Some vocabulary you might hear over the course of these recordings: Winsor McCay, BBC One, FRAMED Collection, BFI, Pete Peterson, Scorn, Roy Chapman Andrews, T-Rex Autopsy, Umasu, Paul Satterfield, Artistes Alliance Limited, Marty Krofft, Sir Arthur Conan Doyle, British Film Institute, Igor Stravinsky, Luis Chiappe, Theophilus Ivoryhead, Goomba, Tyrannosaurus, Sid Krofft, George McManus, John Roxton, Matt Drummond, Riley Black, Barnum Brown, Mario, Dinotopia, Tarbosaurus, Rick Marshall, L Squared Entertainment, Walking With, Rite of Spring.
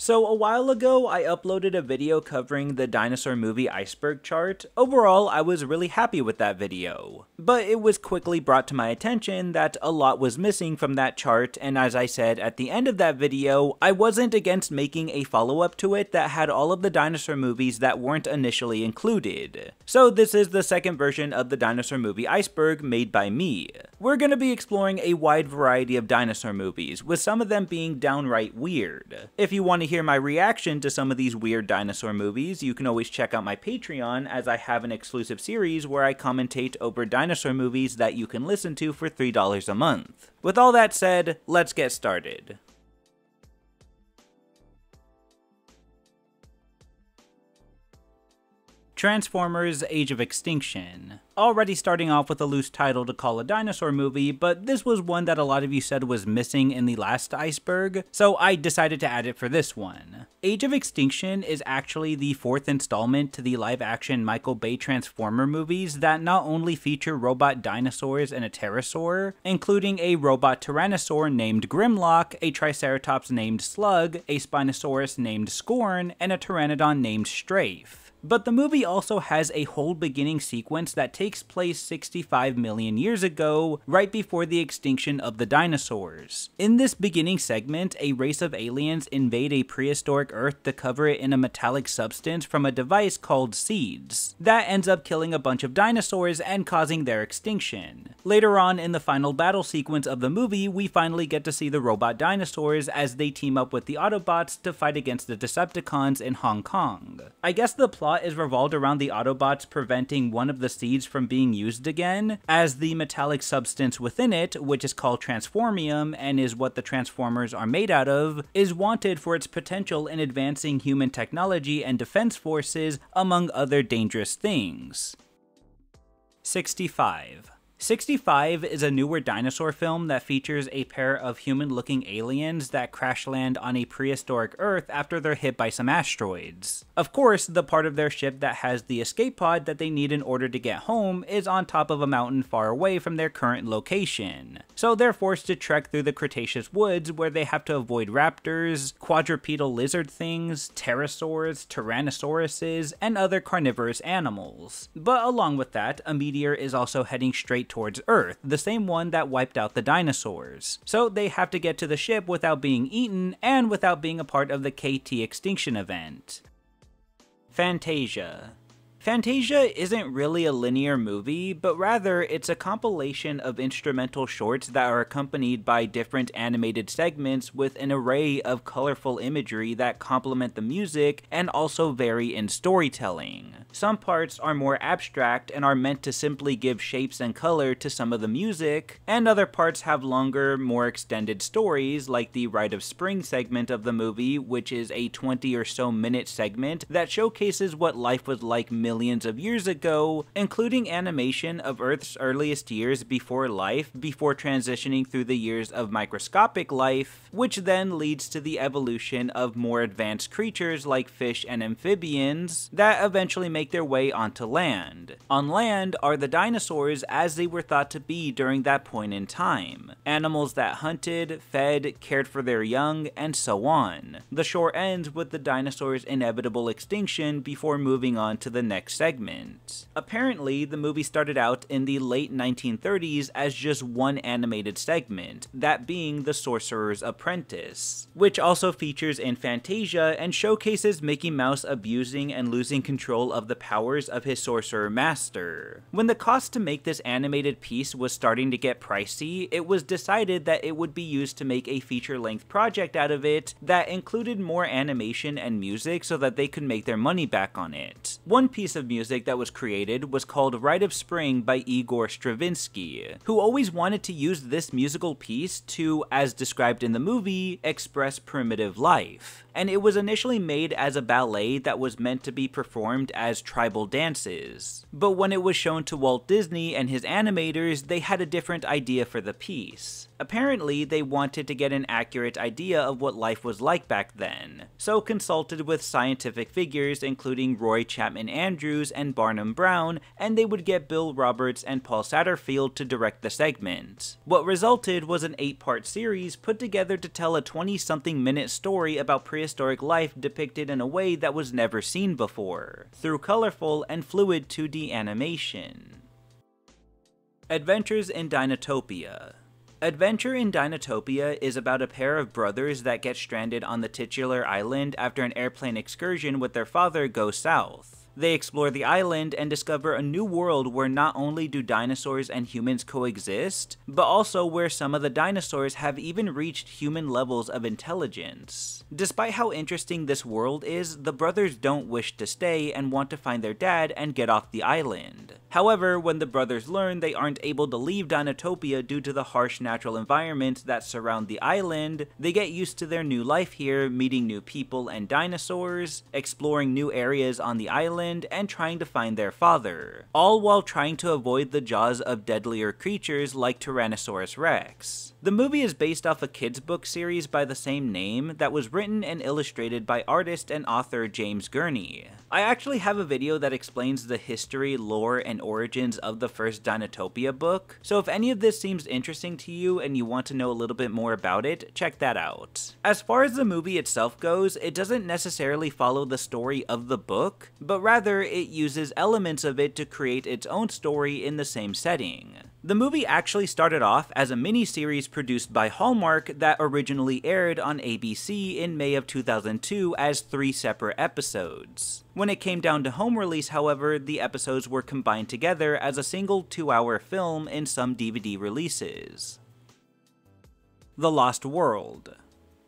So a while ago, I uploaded a video covering the dinosaur movie iceberg chart. Overall, I was really happy with that video, but it was quickly brought to my attention that a lot was missing from that chart, and as I said at the end of that video, I wasn't against making a follow-up to it that had all of the dinosaur movies that weren't initially included. So this is the second version of the dinosaur movie iceberg made by me. We're gonna be exploring a wide variety of dinosaur movies, with some of them being downright weird. If you want to hear my reaction to some of these weird dinosaur movies, you can always check out my Patreon, as I have an exclusive series where I commentate over dinosaur movies that you can listen to for $3 a month. With all that said, let's get started. Transformers: Age of Extinction. Already starting off with a loose title to call a dinosaur movie, but this was one that a lot of you said was missing in the last iceberg, so I decided to add it for this one. Age of Extinction is actually the fourth installment to the live-action Michael Bay Transformer movies that not only feature robot dinosaurs and a pterosaur, including a robot tyrannosaur named Grimlock, a triceratops named Slug, a spinosaurus named Scorn, and a pteranodon named Strafe. But the movie also has a whole beginning sequence that takes place 65 million years ago, right before the extinction of the dinosaurs. In this beginning segment, a race of aliens invade a prehistoric Earth to cover it in a metallic substance from a device called seeds. That ends up killing a bunch of dinosaurs and causing their extinction. Later on in the final battle sequence of the movie, we finally get to see the robot dinosaurs as they team up with the Autobots to fight against the Decepticons in Hong Kong. I guess the plot is revolved around the Autobots preventing one of the seeds from being used again, as the metallic substance within it, which is called Transformium and is what the Transformers are made out of, is wanted for its potential in advancing human technology and defense forces, among other dangerous things. 65 is a newer dinosaur film that features a pair of human-looking aliens that crash land on a prehistoric Earth after they're hit by some asteroids. Of course, the part of their ship that has the escape pod that they need in order to get home is on top of a mountain far away from their current location. So they're forced to trek through the Cretaceous woods where they have to avoid raptors, quadrupedal lizard things, pterosaurs, tyrannosauruses, and other carnivorous animals. But along with that, a meteor is also heading straight towards Earth, the same one that wiped out the dinosaurs. So they have to get to the ship without being eaten and without being a part of the KT extinction event. Fantasia. Fantasia isn't really a linear movie, but rather it's a compilation of instrumental shorts that are accompanied by different animated segments with an array of colorful imagery that complement the music and also vary in storytelling. Some parts are more abstract and are meant to simply give shapes and color to some of the music, and other parts have longer, more extended stories, like the Rite of Spring segment of the movie, which is a 20 or so minute segment that showcases what life was like millions of years ago, including animation of Earth's earliest years before life, before transitioning through the years of microscopic life, which then leads to the evolution of more advanced creatures like fish and amphibians that eventually make their way onto land. On land are the dinosaurs as they were thought to be during that point in time, animals that hunted, fed, cared for their young, and so on. The short ends with the dinosaurs' inevitable extinction before moving on to the next segment. Apparently, the movie started out in the late 1930s as just one animated segment, that being The Sorcerer's Apprentice, which also features in Fantasia and showcases Mickey Mouse abusing and losing control of the powers of his sorcerer master. When the cost to make this animated piece was starting to get pricey, it was decided that it would be used to make a feature-length project out of it that included more animation and music so that they could make their money back on it. One piece of music that was created was called Rite of Spring by Igor Stravinsky, who always wanted to use this musical piece to, as described in the movie, express primitive life. And it was initially made as a ballet that was meant to be performed as tribal dances. But when it was shown to Walt Disney and his animators, they had a different idea for the piece. Apparently, they wanted to get an accurate idea of what life was like back then, so consulted with scientific figures including Roy Chapman Andrews and Barnum Brown, and they would get Bill Roberts and Paul Satterfield to direct the segment. What resulted was an 8-part series put together to tell a 20-something minute story about prehistoric prehistoric life depicted in a way that was never seen before, through colorful and fluid 2D animation. Adventures in Dinotopia. Adventure in Dinotopia is about a pair of brothers that get stranded on the titular island after an airplane excursion with their father goes south. They explore the island and discover a new world where not only do dinosaurs and humans coexist, but also where some of the dinosaurs have even reached human levels of intelligence. Despite how interesting this world is, the brothers don't wish to stay and want to find their dad and get off the island. However, when the brothers learn they aren't able to leave Dinotopia due to the harsh natural environment that surround the island, they get used to their new life here, meeting new people and dinosaurs, exploring new areas on the island, and trying to find their father, all while trying to avoid the jaws of deadlier creatures like Tyrannosaurus Rex. The movie is based off a kids' book series by the same name that was written and illustrated by artist and author James Gurney. I actually have a video that explains the history, lore, and origins of the first Dinotopia book, so if any of this seems interesting to you and you want to know a little bit more about it, check that out. As far as the movie itself goes, it doesn't necessarily follow the story of the book, but rather it uses elements of it to create its own story in the same setting. The movie actually started off as a mini-series produced by Hallmark that originally aired on ABC in May of 2002 as 3 separate episodes. When it came down to home release, however, the episodes were combined together as a single 2-hour film in some DVD releases. The Lost World.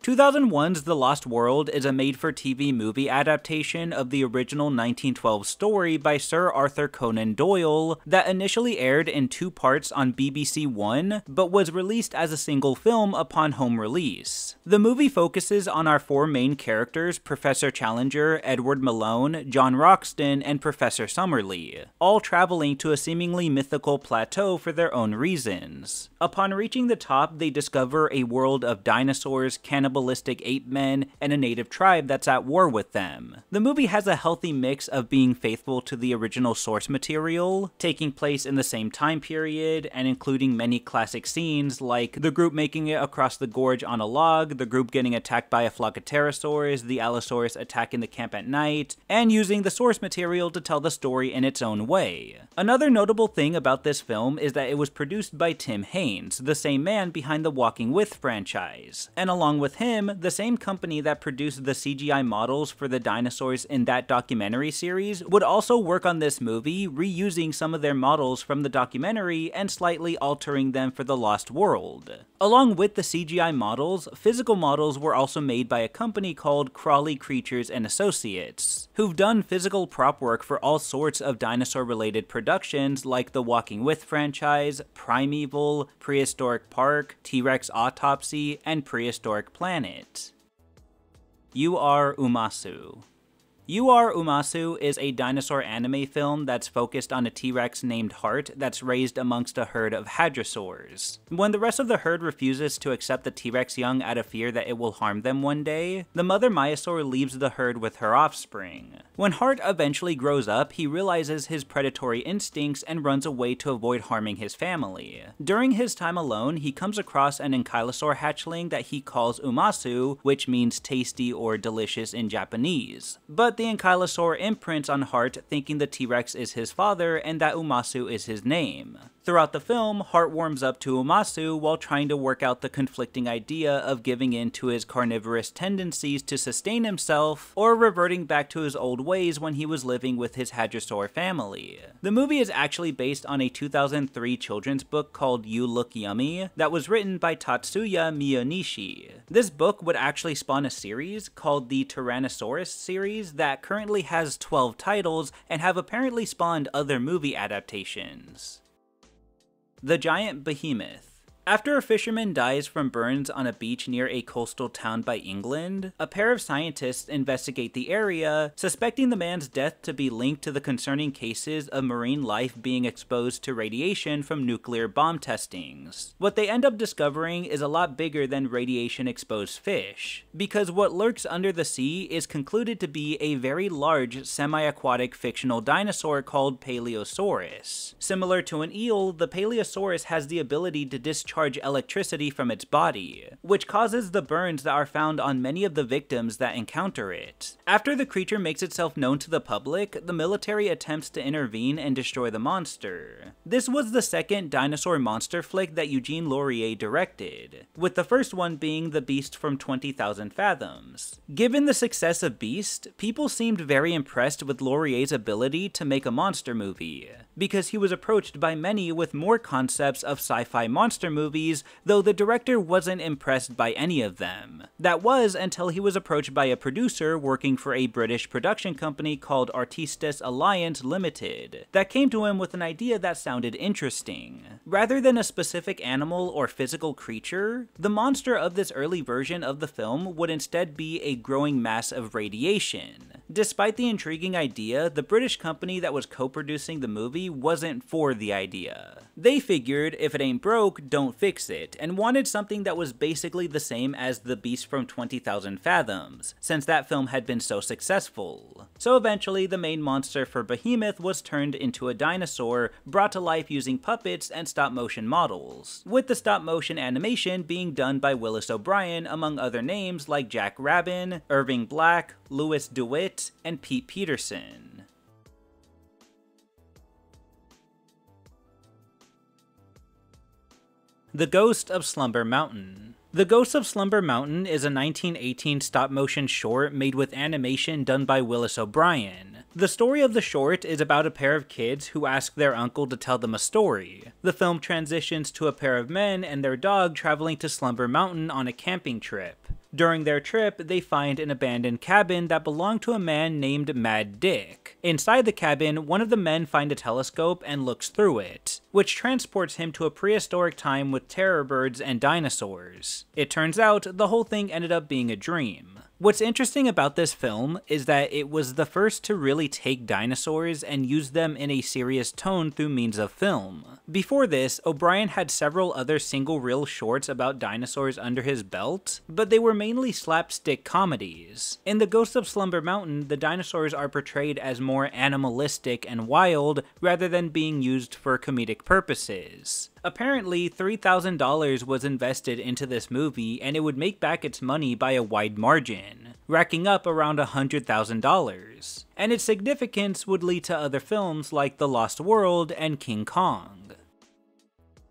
2001's The Lost World is a made-for-TV movie adaptation of the original 1912 story by Sir Arthur Conan Doyle that initially aired in 2 parts on BBC One, but was released as a single film upon home release. The movie focuses on our 4 main characters, Professor Challenger, Edward Malone, John Roxton, and Professor Summerlee, all traveling to a seemingly mythical plateau for their own reasons. Upon reaching the top, they discover a world of dinosaurs, cannibalistic ape men, and a native tribe that's at war with them. The movie has a healthy mix of being faithful to the original source material, taking place in the same time period, and including many classic scenes like the group making it across the gorge on a log, the group getting attacked by a flock of pterosaurs, the Allosaurus attacking the camp at night, and using the source material to tell the story in its own way. Another notable thing about this film is that it was produced by Tim Haines, the same man behind the Walking With franchise, and along with him, the same company that produced the CGI models for the dinosaurs in that documentary series would also work on this movie, reusing some of their models from the documentary and slightly altering them for The Lost World. Along with the CGI models, physical models were also made by a company called Crawley Creatures and Associates, who've done physical prop work for all sorts of dinosaur-related productions like the Walking With franchise, Primeval, Prehistoric Park, T-Rex Autopsy, and Prehistoric Planet. U.R. Umasu. U.R. Umasu is a dinosaur anime film that's focused on a T-Rex named Heart that's raised amongst a herd of hadrosaurs. When the rest of the herd refuses to accept the T-Rex young out of fear that it will harm them one day, the mother myosaur leaves the herd with her offspring. When Heart eventually grows up, he realizes his predatory instincts and runs away to avoid harming his family. During his time alone, he comes across an ankylosaur hatchling that he calls Umasu, which means tasty or delicious in Japanese. But the ankylosaur imprints on Heart, thinking the T-Rex is his father and that Umasu is his name. Throughout the film, Heart warms up to Umasu while trying to work out the conflicting idea of giving in to his carnivorous tendencies to sustain himself, or reverting back to his old ways when he was living with his hadrosaur family. The movie is actually based on a 2003 children's book called You Look Yummy that was written by Tatsuya Miyanishi. This book would actually spawn a series called the Tyrannosaurus series that currently has 12 titles and have apparently spawned other movie adaptations. The Giant Behemoth. After a fisherman dies from burns on a beach near a coastal town by England, a pair of scientists investigate the area, suspecting the man's death to be linked to the concerning cases of marine life being exposed to radiation from nuclear bomb testings. What they end up discovering is a lot bigger than radiation-exposed fish, because what lurks under the sea is concluded to be a very large, semi-aquatic fictional dinosaur called Paleosaurus. Similar to an eel, the Paleosaurus has the ability to discharge charge electricity from its body, which causes the burns that are found on many of the victims that encounter it. After the creature makes itself known to the public, the military attempts to intervene and destroy the monster. This was the second dinosaur monster flick that Eugene Laurier directed, with the first one being The Beast from 20,000 Fathoms. Given the success of Beast, people seemed very impressed with Laurier's ability to make a monster movie, because he was approached by many with more concepts of sci-fi monster movies, though the director wasn't impressed by any of them. That was until he was approached by a producer working for a British production company called Artistes Alliance Limited that came to him with an idea that sounded interesting. Rather than a specific animal or physical creature, the monster of this early version of the film would instead be a growing mass of radiation. Despite the intriguing idea, the British company that was co-producing the movie wasn't for the idea. They figured, if it ain't broke, don't fix it, and wanted something that was basically the same as The Beast from 20,000 Fathoms, since that film had been so successful. So eventually, the main monster for Behemoth was turned into a dinosaur, brought to life using puppets and stop-motion models, with the stop-motion animation being done by Willis O'Brien, among other names like Jack Rabin, Irving Black, Louis DeWitt, and Pete Peterson. The Ghost of Slumber Mountain. The Ghost of Slumber Mountain is a 1918 stop-motion short made with animation done by Willis O'Brien. The story of the short is about a pair of kids who ask their uncle to tell them a story. The film transitions to a pair of men and their dog traveling to Slumber Mountain on a camping trip. During their trip, they find an abandoned cabin that belonged to a man named Mad Dick. Inside the cabin, one of the men finds a telescope and looks through it, which transports him to a prehistoric time with terror birds and dinosaurs. It turns out, the whole thing ended up being a dream. What's interesting about this film is that it was the first to really take dinosaurs and use them in a serious tone through means of film. Before this, O'Brien had several other single-reel shorts about dinosaurs under his belt, but they were mainly slapstick comedies. In The Ghost of Slumber Mountain, the dinosaurs are portrayed as more animalistic and wild, rather than being used for comedic purposes. Apparently, $3,000 was invested into this movie, and it would make back its money by a wide margin, racking up around $100,000, and its significance would lead to other films like The Lost World and King Kong.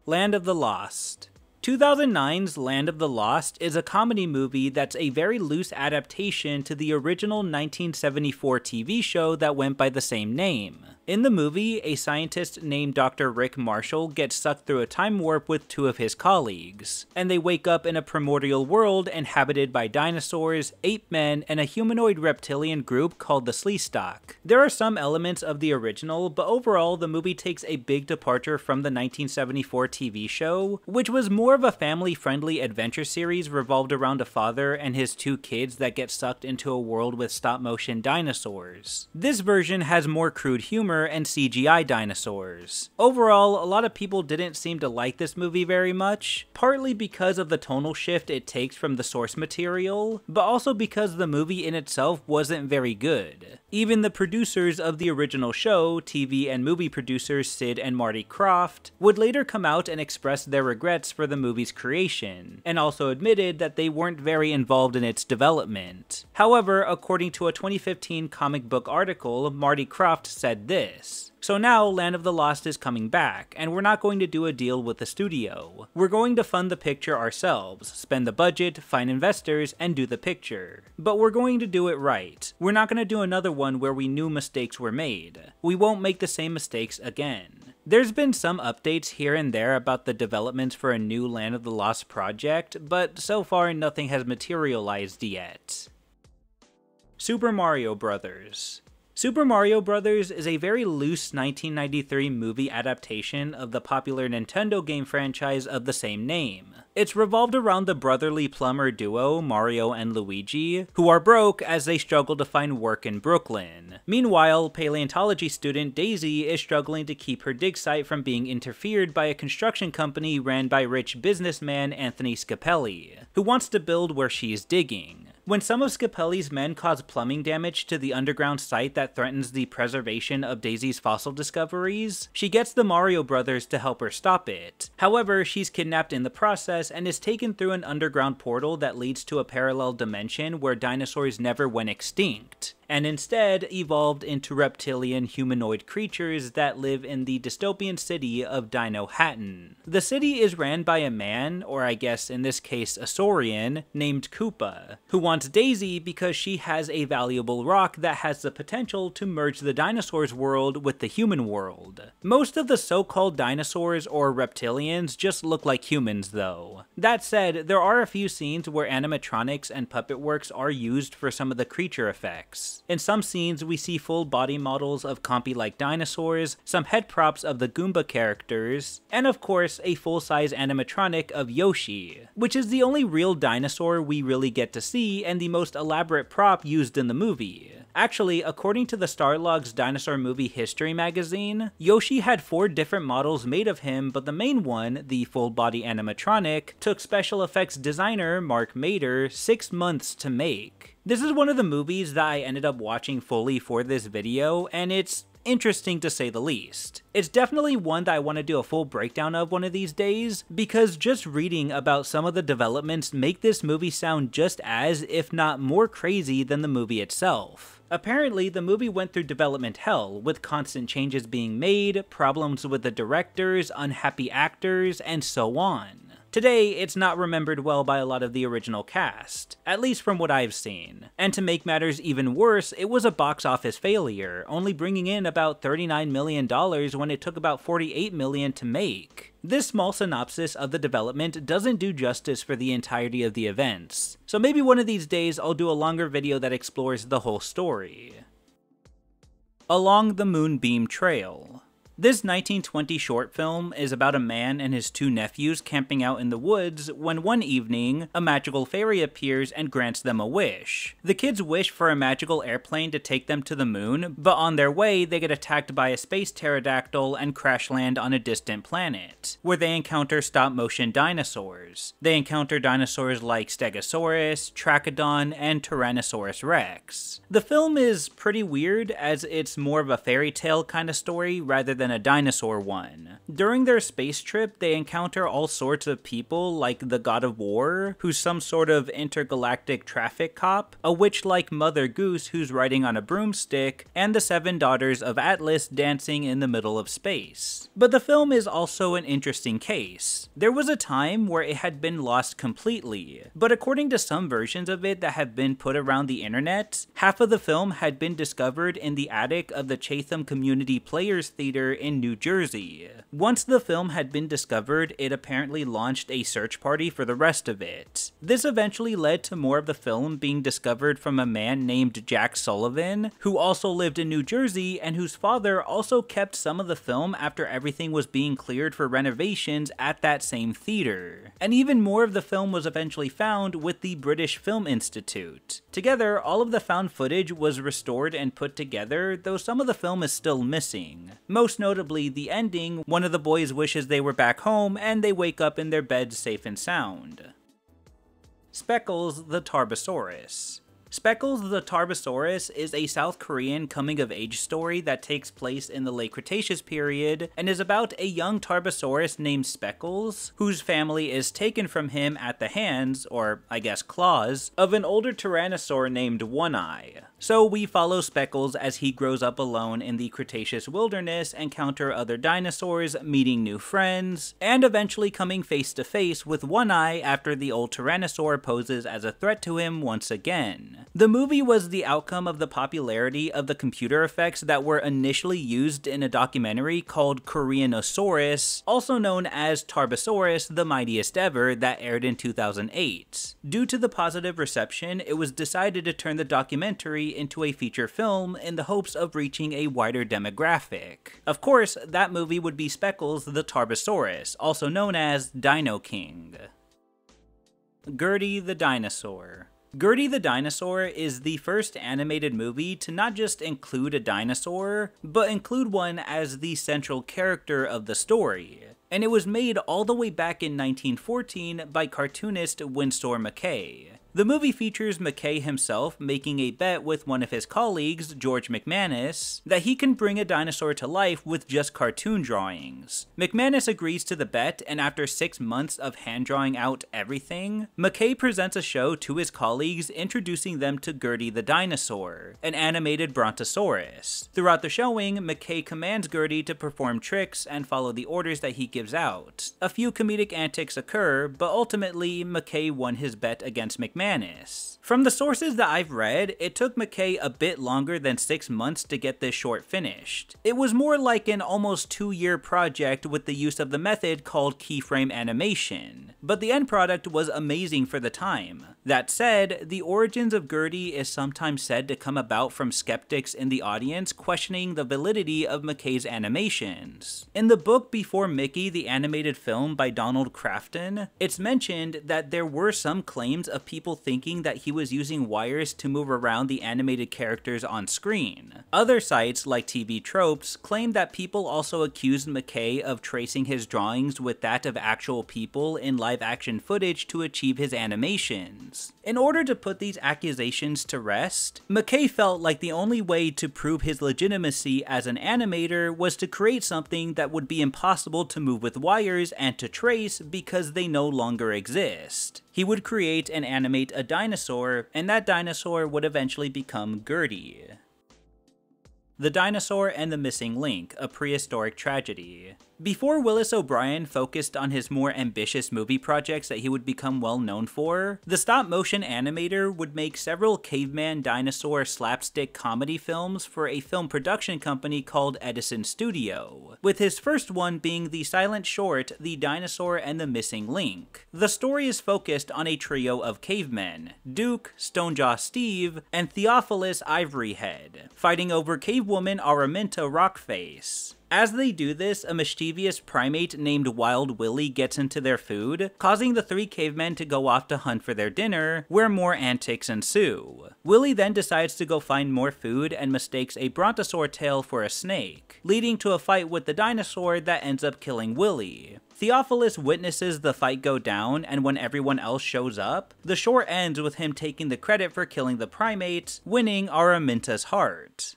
Land of the Lost. 2009's Land of the Lost is a comedy movie that's a very loose adaptation to the original 1974 TV show that went by the same name. In the movie, a scientist named Dr. Rick Marshall gets sucked through a time warp with two of his colleagues, and they wake up in a primordial world inhabited by dinosaurs, ape men, and a humanoid reptilian group called the Sleestock. There are some elements of the original, but overall the movie takes a big departure from the 1974 TV show, which was more of a family-friendly adventure series revolved around a father and his two kids that get sucked into a world with stop-motion dinosaurs. This version has more crude humor and CGI dinosaurs. Overall, a lot of people didn't seem to like this movie very much, partly because of the tonal shift it takes from the source material, but also because the movie in itself wasn't very good. Even the producers of the original show, TV and movie producers Sid and Marty Krofft, would later come out and express their regrets for the movie's creation, and also admitted that they weren't very involved in its development. However, according to a 2015 comic book article, Marty Krofft said this: "So now, Land of the Lost is coming back, and we're not going to do a deal with the studio. We're going to fund the picture ourselves, spend the budget, find investors, and do the picture. But we're going to do it right. We're not going to do another one where we knew mistakes were made. We won't make the same mistakes again." There's been some updates here and there about the developments for a new Land of the Lost project, but so far nothing has materialized yet. Super Mario Brothers. Super Mario Bros. Is a very loose 1993 movie adaptation of the popular Nintendo game franchise of the same name. It's revolved around the brotherly plumber duo Mario and Luigi, who are broke as they struggle to find work in Brooklyn. Meanwhile, paleontology student Daisy is struggling to keep her dig site from being interfered by a construction company ran by rich businessman Anthony Scapelli, who wants to build where she's digging. When some of Scapelli's men cause plumbing damage to the underground site that threatens the preservation of Daisy's fossil discoveries, she gets the Mario brothers to help her stop it. However, she's kidnapped in the process and is taken through an underground portal that leads to a parallel dimension where dinosaurs never went extinct, and instead evolved into reptilian humanoid creatures that live in the dystopian city of Dino Hatton. The city is ran by a man, or I guess in this case a saurian, named Koopa, who wants Daisy because she has a valuable rock that has the potential to merge the dinosaurs' world with the human world. Most of the so-called dinosaurs or reptilians just look like humans though. That said, there are a few scenes where animatronics and puppet works are used for some of the creature effects. In some scenes, we see full body models of compy-like dinosaurs, some head props of the Goomba characters, and of course, a full-size animatronic of Yoshi, which is the only real dinosaur we really get to see and the most elaborate prop used in the movie. Actually, according to the Starlog's Dinosaur Movie History magazine, Yoshi had 4 different models made of him, but the main one, the full-body animatronic, took special effects designer Mark Mader 6 months to make. This is one of the movies that I ended up watching fully for this video, and it's interesting to say the least. It's definitely one that I want to do a full breakdown of one of these days, because just reading about some of the developments make this movie sound just as, if not more crazy than the movie itself. Apparently, the movie went through development hell, with constant changes being made, problems with the directors, unhappy actors, and so on. Today, it's not remembered well by a lot of the original cast, at least from what I've seen. And to make matters even worse, it was a box office failure, only bringing in about $39 million when it took about $48 million to make. This small synopsis of the development doesn't do justice for the entirety of the events, so maybe one of these days I'll do a longer video that explores the whole story. Along the Moonbeam Trail. This 1920 short film is about a man and his 2 nephews camping out in the woods when one evening, a magical fairy appears and grants them a wish. The kids wish for a magical airplane to take them to the moon, but on their way they get attacked by a space pterodactyl and crash land on a distant planet, where they encounter stop-motion dinosaurs. They encounter dinosaurs like Stegosaurus, Trachodon, and Tyrannosaurus Rex. The film is pretty weird, as it's more of a fairy tale kind of story rather than a dinosaur one. During their space trip, they encounter all sorts of people, like the God of War, who's some sort of intergalactic traffic cop, a witch-like mother goose who's riding on a broomstick, and the 7 daughters of Atlas dancing in the middle of space. But the film is also an interesting case. There was a time where it had been lost completely, but according to some versions of it that have been put around the internet, half of the film had been discovered in the attic of the Chatham Community Players Theater in New Jersey. Once the film had been discovered, it apparently launched a search party for the rest of it. This eventually led to more of the film being discovered from a man named Jack Sullivan, who also lived in New Jersey and whose father also kept some of the film after everything was being cleared for renovations at that same theater. And even more of the film was eventually found with the British Film Institute. Together, all of the found footage was restored and put together, though some of the film is still missing. Most notably the ending, one of the boys wishes they were back home and they wake up in their bed safe and sound. Speckles the Tarbosaurus. Speckles the Tarbosaurus is a South Korean coming-of-age story that takes place in the late Cretaceous period and is about a young Tarbosaurus named Speckles, whose family is taken from him at the hands, or I guess claws, of an older tyrannosaur named One Eye. So we follow Speckles as he grows up alone in the Cretaceous wilderness, encounter other dinosaurs, meeting new friends, and eventually coming face to face with One Eye after the old tyrannosaur poses as a threat to him once again. The movie was the outcome of the popularity of the computer effects that were initially used in a documentary called Koreanosaurus, also known as Tarbosaurus the Mightiest Ever, that aired in 2008. Due to the positive reception, it was decided to turn the documentary into a feature film in the hopes of reaching a wider demographic. Of course, that movie would be Speckles the Tarbosaurus, also known as Dino King. Gertie the Dinosaur. Gertie the Dinosaur is the first animated movie to not just include a dinosaur, but include one as the central character of the story. And it was made all the way back in 1914 by cartoonist Winsor McCay. The movie features McKay himself making a bet with one of his colleagues, George McManus, that he can bring a dinosaur to life with just cartoon drawings. McManus agrees to the bet, and after 6 months of hand-drawing out everything, McKay presents a show to his colleagues introducing them to Gertie the dinosaur, an animated brontosaurus. Throughout the showing, McKay commands Gertie to perform tricks and follow the orders that he gives out. A few comedic antics occur, but ultimately, McKay won his bet against McManus. From the sources that I've read, it took McKay a bit longer than 6 months to get this short finished. It was more like an almost 2-year project with the use of the method called keyframe animation, but the end product was amazing for the time. That said, the origins of Gertie is sometimes said to come about from skeptics in the audience questioning the validity of McKay's animations. In the book Before Mickey, the animated film by Donald Crafton, it's mentioned that there were some claims of people thinking that he was using wires to move around the animated characters on screen. Other sites, like TV Tropes, claim that people also accused McKay of tracing his drawings with that of actual people in live-action footage to achieve his animations. In order to put these accusations to rest, McKay felt like the only way to prove his legitimacy as an animator was to create something that would be impossible to move with wires and to trace because they no longer exist. He would create and animate a dinosaur, and that dinosaur would eventually become Gertie. The Dinosaur and the Missing Link, a Prehistoric Tragedy. Before Willis O'Brien focused on his more ambitious movie projects that he would become well known for, the stop-motion animator would make several caveman dinosaur slapstick comedy films for a film production company called Edison Studio, with his first one being the silent short The Dinosaur and the Missing Link. The story is focused on a trio of cavemen, Duke, Stonejaw Steve, and Theophilus Ivoryhead, fighting over cavewoman Araminta Rockface. As they do this, a mischievous primate named Wild Willy gets into their food, causing the three cavemen to go off to hunt for their dinner, where more antics ensue. Willy then decides to go find more food and mistakes a brontosaur tail for a snake, leading to a fight with the dinosaur that ends up killing Willy. Theophilus witnesses the fight go down, and when everyone else shows up, the short ends with him taking the credit for killing the primate, winning Araminta's heart.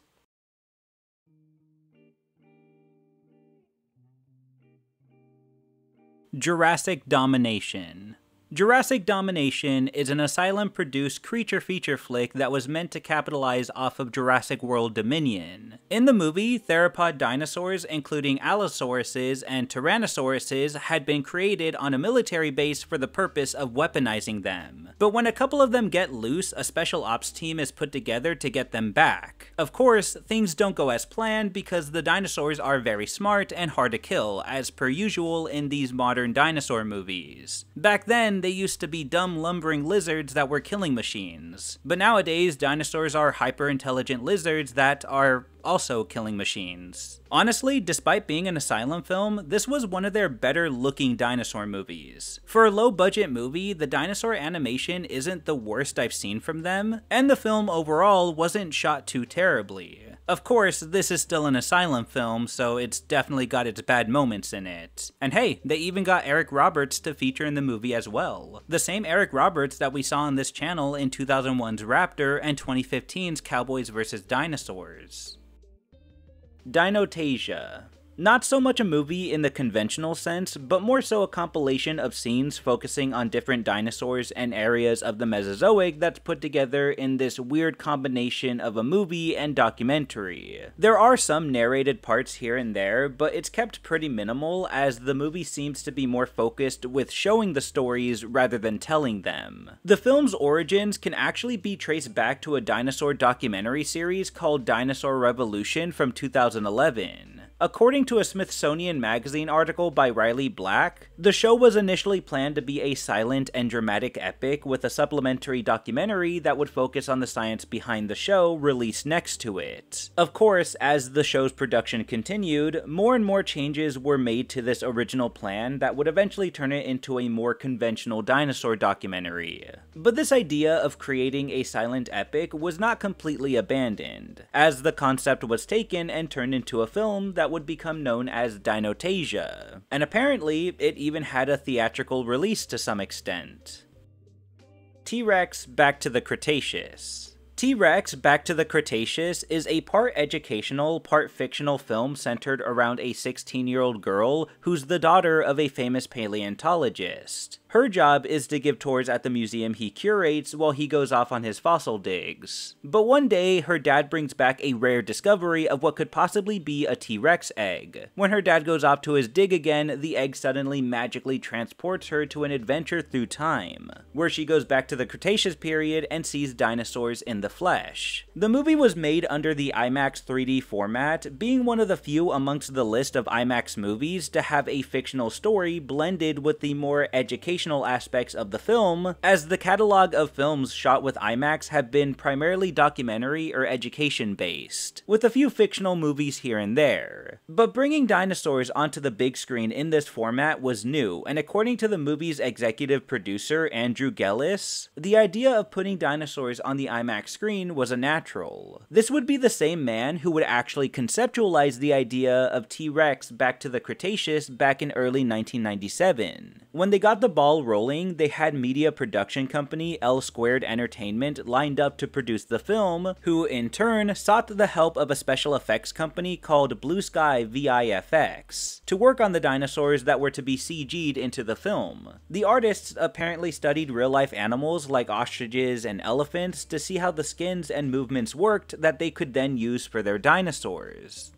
Jurassic Domination. Jurassic Domination is an Asylum-produced creature feature flick that was meant to capitalize off of Jurassic World Dominion. In the movie, theropod dinosaurs including allosauruses and tyrannosauruses had been created on a military base for the purpose of weaponizing them. But when a couple of them get loose, a special ops team is put together to get them back. Of course, things don't go as planned because the dinosaurs are very smart and hard to kill, as per usual in these modern dinosaur movies. Back then, they used to be dumb lumbering lizards that were killing machines. But nowadays, dinosaurs are hyper-intelligent lizards that are also killing machines. Honestly, despite being an Asylum film, this was one of their better looking dinosaur movies. For a low budget movie, the dinosaur animation isn't the worst I've seen from them, and the film overall wasn't shot too terribly. Of course, this is still an Asylum film, so it's definitely got its bad moments in it. And hey, they even got Eric Roberts to feature in the movie as well. The same Eric Roberts that we saw on this channel in 2001's Raptor and 2015's Cowboys vs. Dinosaurs. Dinotasia. Not so much a movie in the conventional sense, but more so a compilation of scenes focusing on different dinosaurs and areas of the Mesozoic that's put together in this weird combination of a movie and documentary. There are some narrated parts here and there, but it's kept pretty minimal as the movie seems to be more focused with showing the stories rather than telling them. The film's origins can actually be traced back to a dinosaur documentary series called Dinosaur Revolution from 2011. According to a Smithsonian Magazine article by Riley Black, the show was initially planned to be a silent and dramatic epic with a supplementary documentary that would focus on the science behind the show released next to it. Of course, as the show's production continued, more and more changes were made to this original plan that would eventually turn it into a more conventional dinosaur documentary. But this idea of creating a silent epic was not completely abandoned, as the concept was taken and turned into a film that would become known as Dinotasia, and apparently it even had a theatrical release to some extent. T-Rex Back to the Cretaceous. T-Rex Back to the Cretaceous is a part educational, part fictional film centered around a 16-year-old girl who's the daughter of a famous paleontologist. Her job is to give tours at the museum he curates while he goes off on his fossil digs. But one day, her dad brings back a rare discovery of what could possibly be a T-Rex egg. When her dad goes off to his dig again, the egg suddenly magically transports her to an adventure through time, where she goes back to the Cretaceous period and sees dinosaurs in the flesh. The movie was made under the IMAX 3D format, being one of the few amongst the list of IMAX movies to have a fictional story blended with the more educational aspects of the film, as the catalog of films shot with IMAX have been primarily documentary or education-based, with a few fictional movies here and there. But bringing dinosaurs onto the big screen in this format was new, and according to the movie's executive producer, Andrew Gellis, the idea of putting dinosaurs on the IMAX screen was a natural. This would be the same man who would actually conceptualize the idea of T-Rex Back to the Cretaceous back in early 1997. When they got the ball rolling, they had media production company L Squared Entertainment lined up to produce the film, who in turn sought the help of a special effects company called Blue Sky VIFX to work on the dinosaurs that were to be CG'd into the film. The artists apparently studied real-life animals like ostriches and elephants to see how the skins and movements worked that they could then use for their dinosaurs.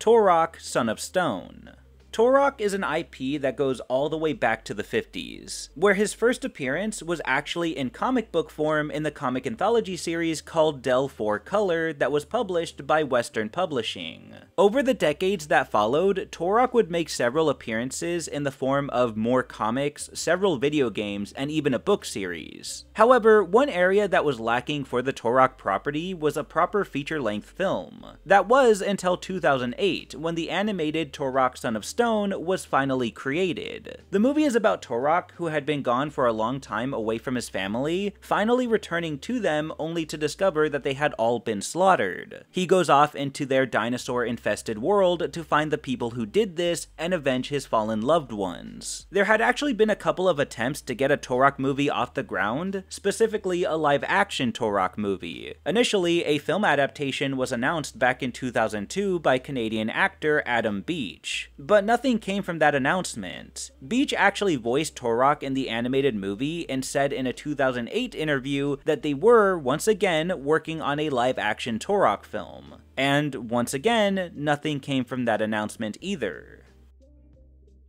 Torok, Son of Stone. Torok is an IP that goes all the way back to the 50s, where his first appearance was actually in comic book form in the comic anthology series called Del 4 Color that was published by Western Publishing. Over the decades that followed, Torok would make several appearances in the form of more comics, several video games, and even a book series. However, one area that was lacking for the Torok property was a proper feature-length film. That was until 2008, when the animated Torok Son of Stone was finally created. The movie is about Torok, who had been gone for a long time away from his family, finally returning to them only to discover that they had all been slaughtered. He goes off into their dinosaur-infested world to find the people who did this and avenge his fallen loved ones. There had actually been a couple of attempts to get a Torok movie off the ground, specifically a live-action Torok movie. Initially, a film adaptation was announced back in 2002 by Canadian actor Adam Beach, but nothing came from that announcement. Beach actually voiced Torok in the animated movie and said in a 2008 interview that they were, once again, working on a live-action Torok film. And, once again, nothing came from that announcement either.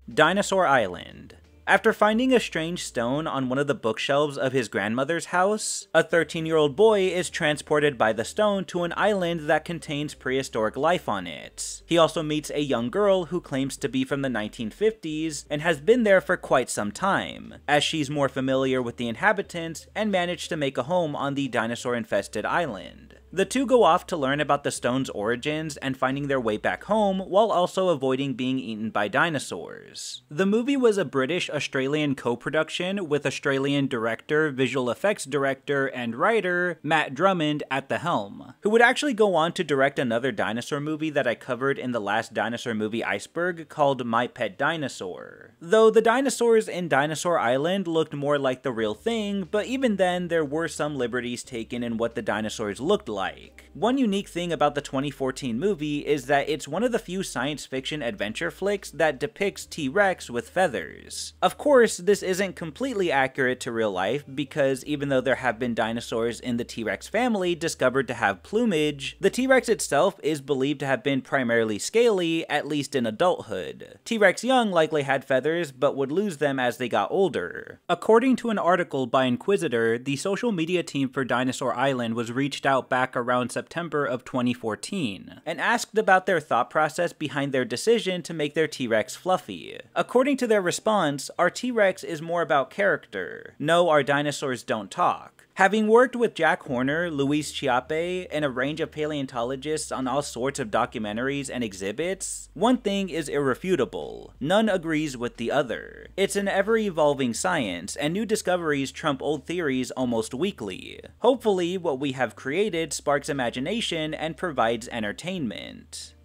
Dinosaur Island. After finding a strange stone on one of the bookshelves of his grandmother's house, a 13-year-old boy is transported by the stone to an island that contains prehistoric life on it. He also meets a young girl who claims to be from the 1950s and has been there for quite some time, as she's more familiar with the inhabitants and managed to make a home on the dinosaur-infested island. The two go off to learn about the stone's origins and finding their way back home, while also avoiding being eaten by dinosaurs. The movie was a British-Australian co-production with Australian director, visual effects director, and writer Matt Drummond at the helm, who would actually go on to direct another dinosaur movie that I covered in the last dinosaur movie Iceberg called My Pet Dinosaur. Though the dinosaurs in Dinosaur Island looked more like the real thing, but even then there were some liberties taken in what the dinosaurs looked like. One unique thing about the 2014 movie is that it's one of the few science fiction adventure flicks that depicts T-Rex with feathers. Of course, this isn't completely accurate to real life, because even though there have been dinosaurs in the T-Rex family discovered to have plumage, the T-Rex itself is believed to have been primarily scaly, at least in adulthood. T-Rex young likely had feathers, but would lose them as they got older. According to an article by Inquisitor, the social media team for Dinosaur Island was reached out back around September of 2014, and asked about their thought process behind their decision to make their T-Rex fluffy. According to their response, our T-Rex is more about character. No, our dinosaurs don't talk. Having worked with Jack Horner, Luis Chiappe, and a range of paleontologists on all sorts of documentaries and exhibits, one thing is irrefutable. None agrees with the other. It's an ever-evolving science, and new discoveries trump old theories almost weekly. Hopefully, what we have created sparks imagination and provides entertainment.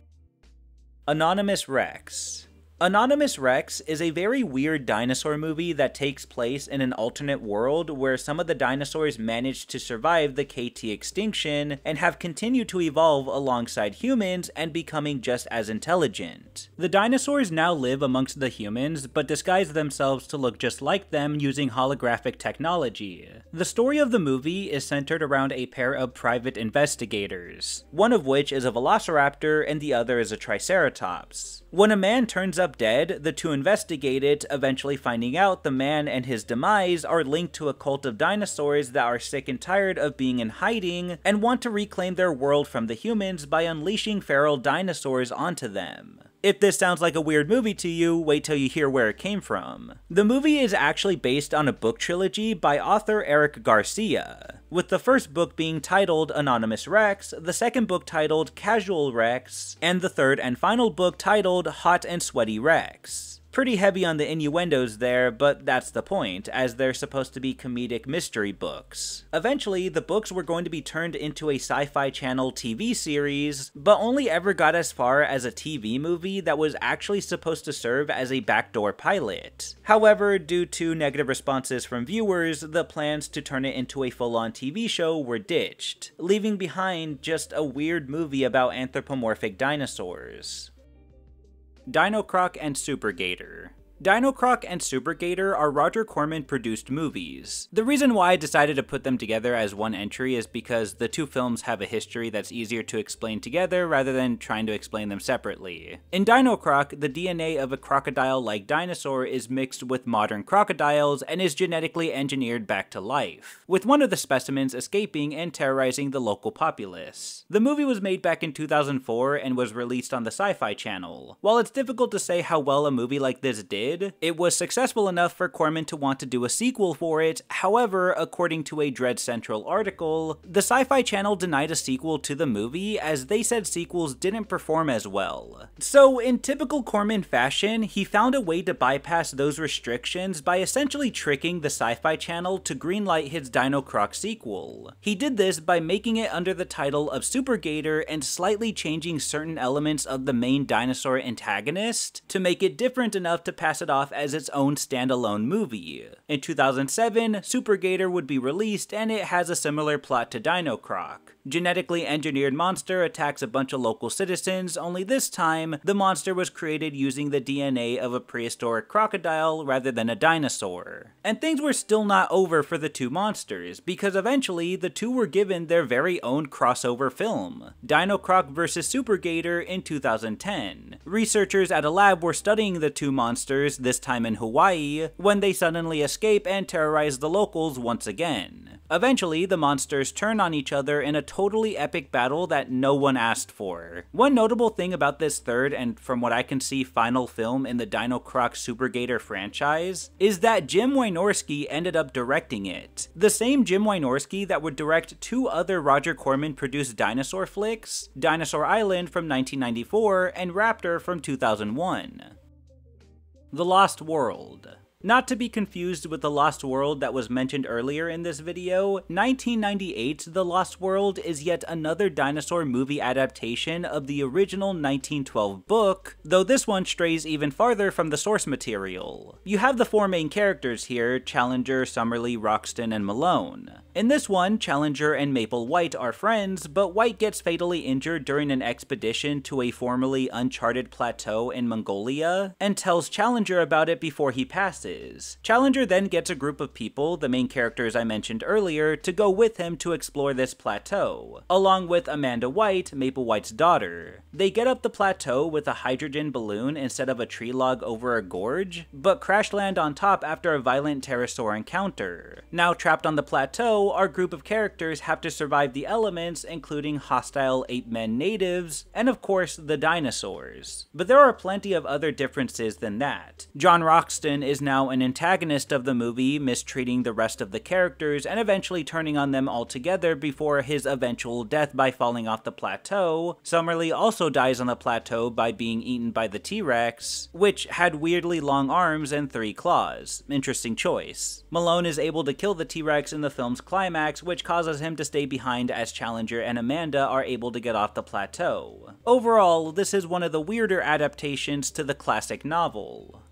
Anonymous Rex. Anonymous Rex is a very weird dinosaur movie that takes place in an alternate world where some of the dinosaurs managed to survive the KT extinction and have continued to evolve alongside humans and becoming just as intelligent. The dinosaurs now live amongst the humans but disguise themselves to look just like them using holographic technology. The story of the movie is centered around a pair of private investigators, one of which is a velociraptor and the other is a triceratops. When a man turns up dead, the two investigate it, eventually finding out the man and his demise are linked to a cult of dinosaurs that are sick and tired of being in hiding and want to reclaim their world from the humans by unleashing feral dinosaurs onto them. If this sounds like a weird movie to you, wait till you hear where it came from. The movie is actually based on a book trilogy by author Eric Garcia, with the first book being titled Anonymous Rex, the second book titled Casual Rex, and the third and final book titled Hot and Sweaty Rex. Pretty heavy on the innuendos there, but that's the point, as they're supposed to be comedic mystery books. Eventually, the books were going to be turned into a Sci-Fi Channel TV series, but only ever got as far as a TV movie that was actually supposed to serve as a backdoor pilot. However, due to negative responses from viewers, the plans to turn it into a full-on TV show were ditched, leaving behind just a weird movie about anthropomorphic dinosaurs. Dinocroc and Super Gator. Dinocroc and Super Gator are Roger Corman-produced movies. The reason why I decided to put them together as one entry is because the two films have a history that's easier to explain together rather than trying to explain them separately. In Dinocroc, the DNA of a crocodile-like dinosaur is mixed with modern crocodiles and is genetically engineered back to life, with one of the specimens escaping and terrorizing the local populace. The movie was made back in 2004 and was released on the Sci-Fi Channel. While it's difficult to say how well a movie like this did, it was successful enough for Corman to want to do a sequel for it. However, according to a Dread Central article, the Sci-Fi Channel denied a sequel to the movie as they said sequels didn't perform as well. So in typical Corman fashion, he found a way to bypass those restrictions by essentially tricking the Sci-Fi Channel to greenlight his Dinocroc sequel. He did this by making it under the title of Super Gator and slightly changing certain elements of the main dinosaur antagonist to make it different enough to pass it off as its own standalone movie. In 2007, Super Gator would be released and it has a similar plot to Dinocroc. Genetically engineered monster attacks a bunch of local citizens, only this time, the monster was created using the DNA of a prehistoric crocodile rather than a dinosaur. And things were still not over for the two monsters, because eventually the two were given their very own crossover film, Dinocroc vs. Super Gator in 2010. Researchers at a lab were studying the two monsters, this time in Hawaii, when they suddenly escape and terrorize the locals once again. Eventually, the monsters turn on each other in a totally epic battle that no one asked for. One notable thing about this third and, from what I can see, final film in the Dinocroc Super Gator franchise is that Jim Wynorski ended up directing it. The same Jim Wynorski that would direct two other Roger Corman-produced dinosaur flicks, Dinosaur Island from 1994 and Raptor from 2001. The Lost World. Not to be confused with The Lost World that was mentioned earlier in this video, 1998's The Lost World is yet another dinosaur movie adaptation of the original 1912 book, though this one strays even farther from the source material. You have the four main characters here, Challenger, Summerlee, Roxton, and Malone. In this one, Challenger and Maple White are friends, but White gets fatally injured during an expedition to a formerly uncharted plateau in Mongolia, and tells Challenger about it before he passes. Challenger then gets a group of people, the main characters I mentioned earlier, to go with him to explore this plateau, along with Amanda White, Maple White's daughter. They get up the plateau with a hydrogen balloon instead of a tree log over a gorge, but crash land on top after a violent pterosaur encounter. Now trapped on the plateau, our group of characters have to survive the elements, including hostile ape-men natives, and of course, the dinosaurs. But there are plenty of other differences than that. John Roxton is now now an antagonist of the movie, mistreating the rest of the characters and eventually turning on them altogether before his eventual death by falling off the plateau. Summerlee also dies on the plateau by being eaten by the T-Rex, which had weirdly long arms and 3 claws. Interesting choice. Malone is able to kill the T-Rex in the film's climax, which causes him to stay behind as Challenger and Amanda are able to get off the plateau. Overall, this is one of the weirder adaptations to the classic novel.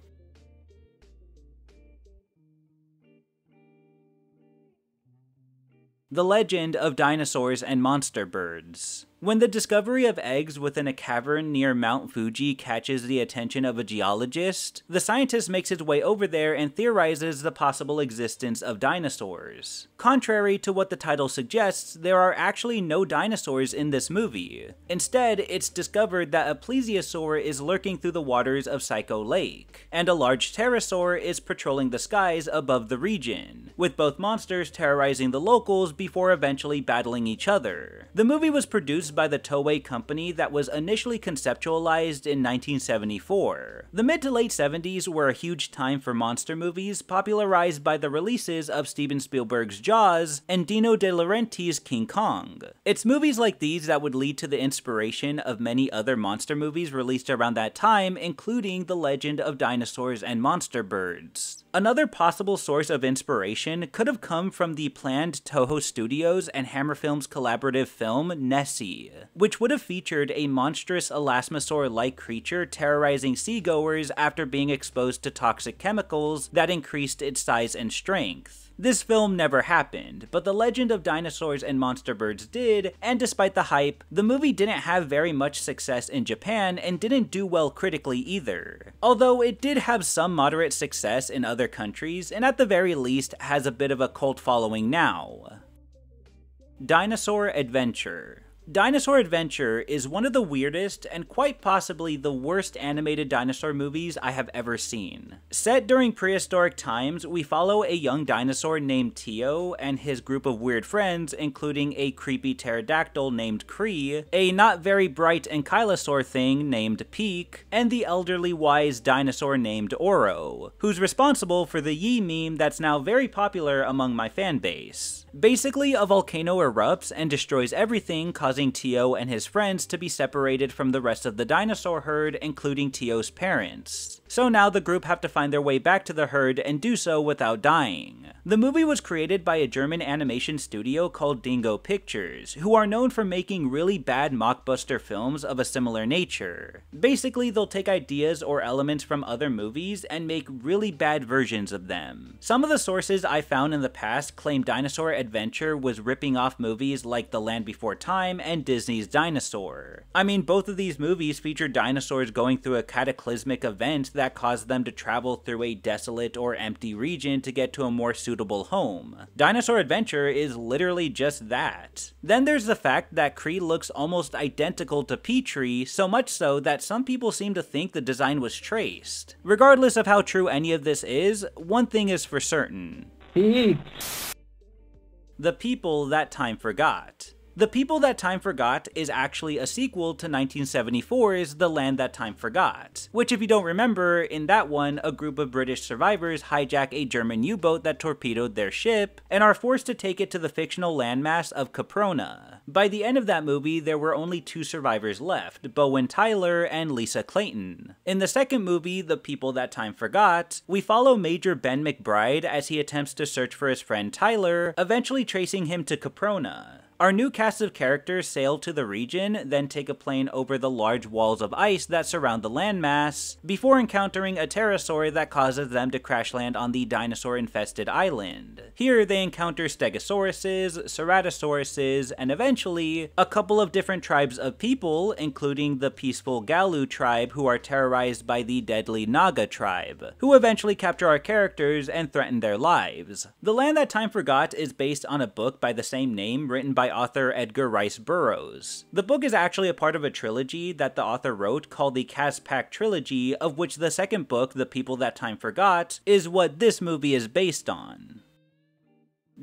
The Legend of Dinosaurs and Monster Birds. When the discovery of eggs within a cavern near Mount Fuji catches the attention of a geologist, the scientist makes his way over there and theorizes the possible existence of dinosaurs. Contrary to what the title suggests, there are actually no dinosaurs in this movie. Instead, it's discovered that a plesiosaur is lurking through the waters of Psycho Lake, and a large pterosaur is patrolling the skies above the region, with both monsters terrorizing the locals before eventually battling each other. The movie was produced by the Toei company that was initially conceptualized in 1974. The mid to late 70s were a huge time for monster movies, popularized by the releases of Steven Spielberg's Jaws and Dino De Laurentiis' King Kong. It's movies like these that would lead to the inspiration of many other monster movies released around that time, including The Legend of Dinosaurs and Monster Birds. Another possible source of inspiration could have come from the planned Toho Studios and Hammer Films collaborative film Nessie, which would have featured a monstrous elasmosaur-like creature terrorizing seagoers after being exposed to toxic chemicals that increased its size and strength. This film never happened, but The Legend of Dinosaurs and Monster Birds did, and despite the hype, the movie didn't have very much success in Japan and didn't do well critically either. Although it did have some moderate success in other countries, and at the very least has a bit of a cult following now. Dinosaur Adventure. Dinosaur Adventure is one of the weirdest and quite possibly the worst animated dinosaur movies I have ever seen. Set during prehistoric times, we follow a young dinosaur named Tio and his group of weird friends, including a creepy pterodactyl named Kree, a not very bright ankylosaur thing named Peak, and the elderly wise dinosaur named Oro, who's responsible for the Yee meme that's now very popular among my fanbase. Basically, a volcano erupts and destroys everything, causing Tio and his friends to be separated from the rest of the dinosaur herd, including Tio's parents. So now the group have to find their way back to the herd and do so without dying. The movie was created by a German animation studio called Dingo Pictures, who are known for making really bad mockbuster films of a similar nature. Basically, they'll take ideas or elements from other movies and make really bad versions of them. Some of the sources I found in the past claim Dinosaur Adventure was ripping off movies like The Land Before Time and Disney's Dinosaur. I mean, both of these movies feature dinosaurs going through a cataclysmic event that caused them to travel through a desolate or empty region to get to a more suitable home. Dinosaur Adventure is literally just that. Then there's the fact that Kree looks almost identical to Petrie, so much so that some people seem to think the design was traced. Regardless of how true any of this is, one thing is for certain. The People That Time Forgot. The People That Time Forgot is actually a sequel to 1974's The Land That Time Forgot, which, if you don't remember, in that one, a group of British survivors hijack a German U-boat that torpedoed their ship, and are forced to take it to the fictional landmass of Caprona. By the end of that movie, there were only 2 survivors left, Bowen Tyler and Lisa Clayton. In the second movie, The People That Time Forgot, we follow Major Ben McBride as he attempts to search for his friend Tyler, eventually tracing him to Caprona. Our new cast of characters sail to the region, then take a plane over the large walls of ice that surround the landmass, before encountering a pterosaur that causes them to crash land on the dinosaur-infested island. Here they encounter stegosauruses, ceratosauruses, and eventually, a couple of different tribes of people, including the peaceful Galu tribe, who are terrorized by the deadly Naga tribe, who eventually capture our characters and threaten their lives. The Land That Time Forgot is based on a book by the same name written by author Edgar Rice Burroughs. The book is actually a part of a trilogy that the author wrote called the Caspak Trilogy, of which the second book, The People That Time Forgot, is what this movie is based on.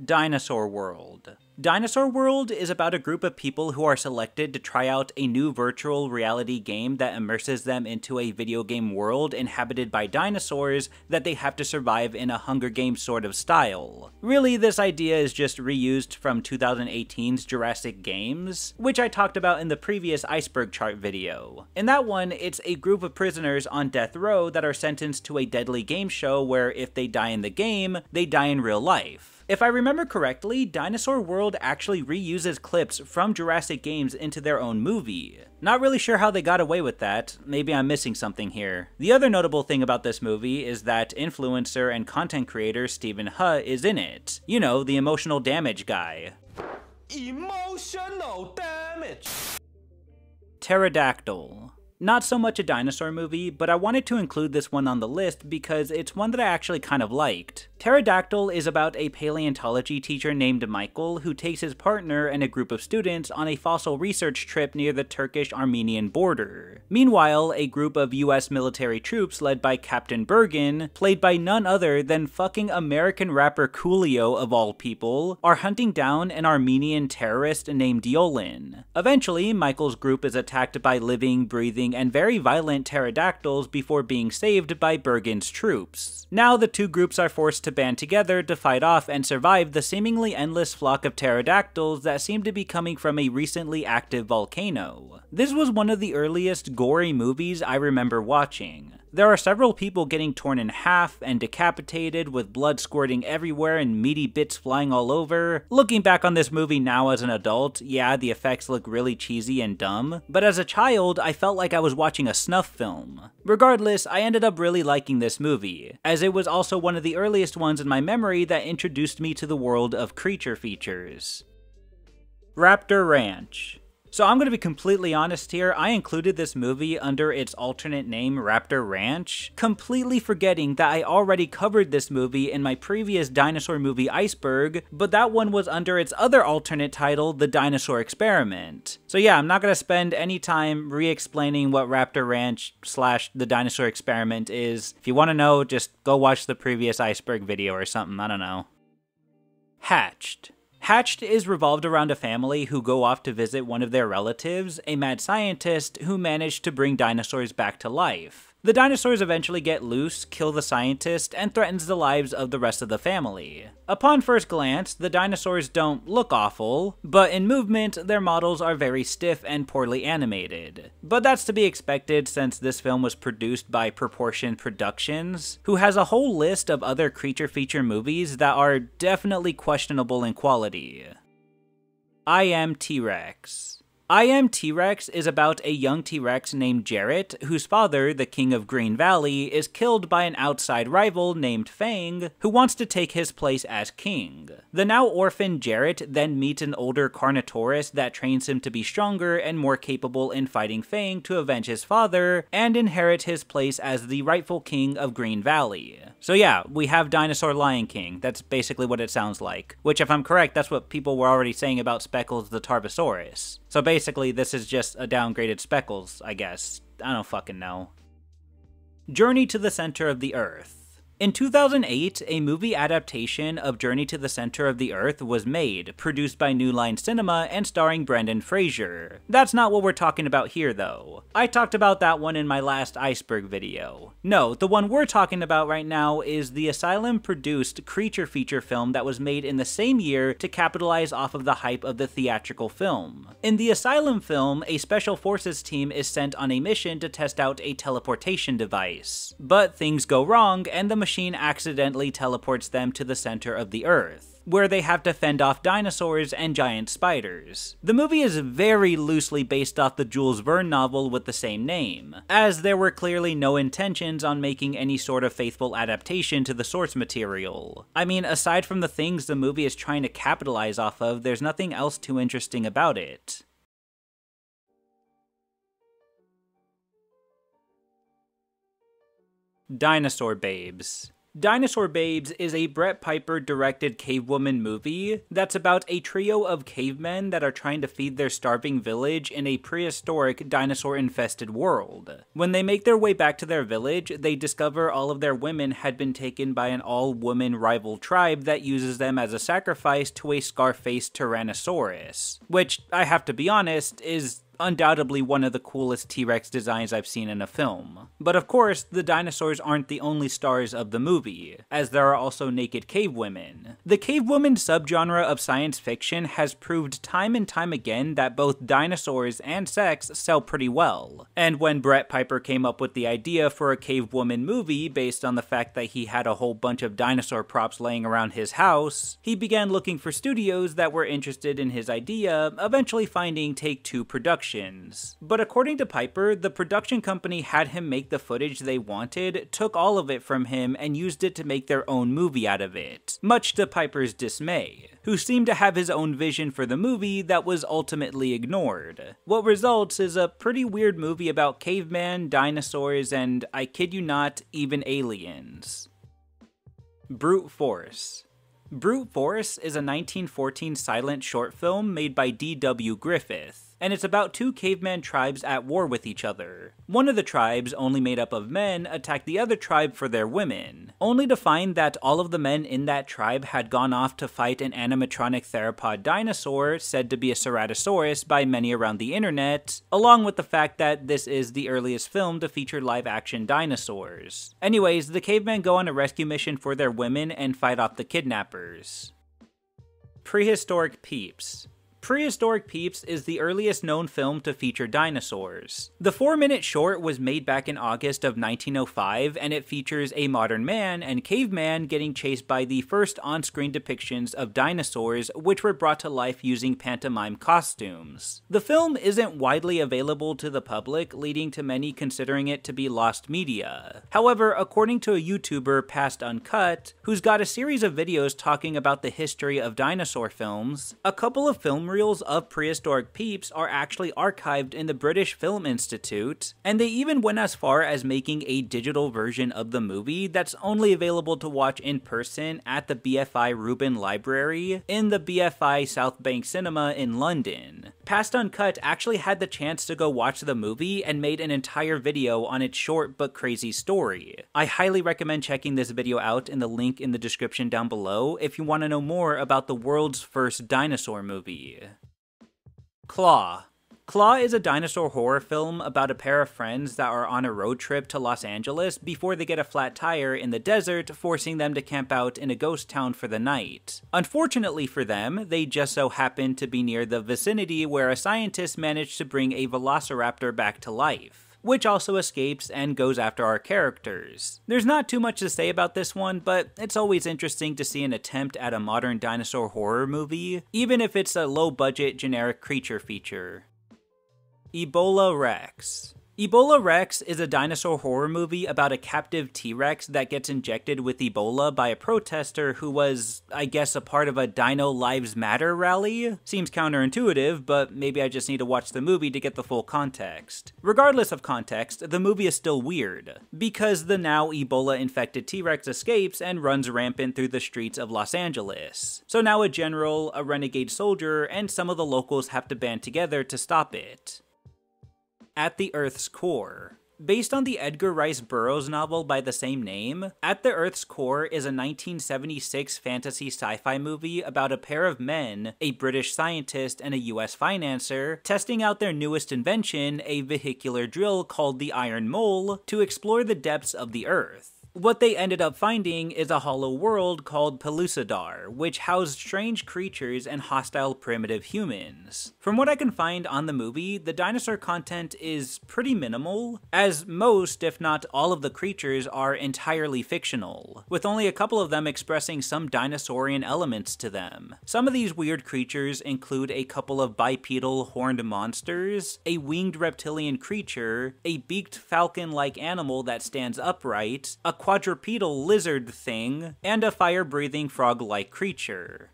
Dinosaur World. Dinosaur World is about a group of people who are selected to try out a new virtual reality game that immerses them into a video game world inhabited by dinosaurs that they have to survive in a Hunger Games sort of style. Really, this idea is just reused from 2018's Jurassic Games, which I talked about in the previous Iceberg Chart video. In that one, it's a group of prisoners on death row that are sentenced to a deadly game show where if they die in the game, they die in real life. If I remember correctly, Dinosaur World actually reuses clips from Jurassic Games into their own movie. Not really sure how they got away with that. Maybe I'm missing something here. The other notable thing about this movie is that influencer and content creator Stephen Huh is in it. You know, the emotional damage guy. Emotional damage! Pterodactyl. Not so much a dinosaur movie, but I wanted to include this one on the list because it's one that I actually kind of liked. Pterodactyl is about a paleontology teacher named Michael who takes his partner and a group of students on a fossil research trip near the Turkish-Armenian border. Meanwhile, a group of US military troops led by Captain Bergen, played by none other than fucking American rapper Coolio of all people, are hunting down an Armenian terrorist named Yolan. Eventually, Michael's group is attacked by living, breathing, and very violent pterodactyls before being saved by Bergen's troops. Now the two groups are forced to band together to fight off and survive the seemingly endless flock of pterodactyls that seem to be coming from a recently active volcano. This was one of the earliest gory movies I remember watching. There are several people getting torn in half and decapitated with blood squirting everywhere and meaty bits flying all over. Looking back on this movie now as an adult, yeah, the effects look really cheesy and dumb, but as a child, I felt like I was watching a snuff film. Regardless, I ended up really liking this movie, as it was also one of the earliest ones in my memory that introduced me to the world of creature features. Raptor Ranch. So I'm going to be completely honest here, I included this movie under its alternate name Raptor Ranch, completely forgetting that I already covered this movie in my previous dinosaur movie Iceberg, but that one was under its other alternate title, The Dinosaur Experiment. So yeah, I'm not going to spend any time re-explaining what Raptor Ranch / The Dinosaur Experiment is. If you want to know, just go watch the previous Iceberg video or something, I don't know. Hatched. Hatched is revolved around a family who go off to visit one of their relatives, a mad scientist who managed to bring dinosaurs back to life. The dinosaurs eventually get loose, kill the scientist, and threatens the lives of the rest of the family. Upon first glance, the dinosaurs don't look awful, but in movement, their models are very stiff and poorly animated. But that's to be expected since this film was produced by Proportion Productions, who has a whole list of other creature feature movies that are definitely questionable in quality. I Am T-Rex. I Am T-Rex is about a young T-Rex named Jarrett, whose father, the king of Green Valley, is killed by an outside rival named Fang, who wants to take his place as king. The now orphan Jarrett then meets an older Carnotaurus that trains him to be stronger and more capable in fighting Fang to avenge his father and inherit his place as the rightful king of Green Valley. So yeah, we have Dinosaur Lion King, that's basically what it sounds like. Which if I'm correct, that's what people were already saying about Speckles the Tarbosaurus. So basically, this is just a downgraded Speckles, I guess. I don't fucking know. Journey to the Center of the Earth. In 2008, a movie adaptation of Journey to the Center of the Earth was made, produced by New Line Cinema and starring Brendan Fraser. That's not what we're talking about here, though. I talked about that one in my last Iceberg video. No, the one we're talking about right now is the Asylum-produced creature feature film that was made in the same year to capitalize off of the hype of the theatrical film. In the Asylum film, a special forces team is sent on a mission to test out a teleportation device. But things go wrong, and the machine accidentally teleports them to the center of the Earth, where they have to fend off dinosaurs and giant spiders. The movie is very loosely based off the Jules Verne novel with the same name, as there were clearly no intentions on making any sort of faithful adaptation to the source material. I mean, aside from the things the movie is trying to capitalize off of, there's nothing else too interesting about it. Dinosaur Babes. Dinosaur Babes is a Brett Piper-directed cavewoman movie that's about a trio of cavemen that are trying to feed their starving village in a prehistoric, dinosaur-infested world. When they make their way back to their village, they discover all of their women had been taken by an all-woman rival tribe that uses them as a sacrifice to a scar-faced Tyrannosaurus, which, I have to be honest, is undoubtedly one of the coolest T-Rex designs I've seen in a film. But of course, the dinosaurs aren't the only stars of the movie, as there are also naked cavewomen. The cavewoman subgenre of science fiction has proved time and time again that both dinosaurs and sex sell pretty well. And when Brett Piper came up with the idea for a cavewoman movie based on the fact that he had a whole bunch of dinosaur props laying around his house, he began looking for studios that were interested in his idea, eventually finding Take-Two Productions. But according to Piper, the production company had him make the footage they wanted, took all of it from him, and used it to make their own movie out of it, much to Piper's dismay, who seemed to have his own vision for the movie that was ultimately ignored. What results is a pretty weird movie about caveman, dinosaurs, and, I kid you not, even aliens. Brute Force. Brute Force is a 1914 silent short film made by D.W. Griffith, and it's about two caveman tribes at war with each other. One of the tribes, only made up of men, attacked the other tribe for their women, only to find that all of the men in that tribe had gone off to fight an animatronic theropod dinosaur, said to be a Ceratosaurus by many around the internet, along with the fact that this is the earliest film to feature live-action dinosaurs. Anyways, the cavemen go on a rescue mission for their women and fight off the kidnappers. Prehistoric Peeps. Prehistoric Peeps is the earliest known film to feature dinosaurs. The 4-minute short was made back in August of 1905, and it features a modern man and caveman getting chased by the first on-screen depictions of dinosaurs, which were brought to life using pantomime costumes. The film isn't widely available to the public, leading to many considering it to be lost media. However, according to a YouTuber, Past Uncut, who's got a series of videos talking about the history of dinosaur films, a couple of film reels of Prehistoric Peeps are actually archived in the British Film Institute, and they even went as far as making a digital version of the movie that's only available to watch in person at the BFI Rubin Library in the BFI South Bank Cinema in London. Past Uncut actually had the chance to go watch the movie and made an entire video on its short but crazy story. I highly recommend checking this video out in the link in the description down below if you want to know more about the world's first dinosaur movie. Claw. Claw is a dinosaur horror film about a pair of friends that are on a road trip to Los Angeles before they get a flat tire in the desert, forcing them to camp out in a ghost town for the night. Unfortunately for them, they just so happen to be near the vicinity where a scientist managed to bring a velociraptor back to life, which also escapes and goes after our characters. There's not too much to say about this one, but it's always interesting to see an attempt at a modern dinosaur horror movie, even if it's a low-budget generic creature feature. Ebola Rex. Ebola Rex is a dinosaur horror movie about a captive T-Rex that gets injected with Ebola by a protester who was, I guess, a part of a Dino Lives Matter rally? Seems counterintuitive, but maybe I just need to watch the movie to get the full context. Regardless of context, the movie is still weird, because the now Ebola-infected T-Rex escapes and runs rampant through the streets of Los Angeles. So now a general, a renegade soldier, and some of the locals have to band together to stop it. At the Earth's Core. Based on the Edgar Rice Burroughs novel by the same name, At the Earth's Core is a 1976 fantasy sci-fi movie about a pair of men, a British scientist and a US financier, testing out their newest invention, a vehicular drill called the Iron Mole, to explore the depths of the Earth. What they ended up finding is a hollow world called Pellucidar, which housed strange creatures and hostile primitive humans. From what I can find on the movie, the dinosaur content is pretty minimal, as most, if not all of the creatures are entirely fictional, with only a couple of them expressing some dinosaurian elements to them. Some of these weird creatures include a couple of bipedal horned monsters, a winged reptilian creature, a beaked falcon-like animal that stands upright, a quadrupedal lizard thing, and a fire-breathing frog-like creature.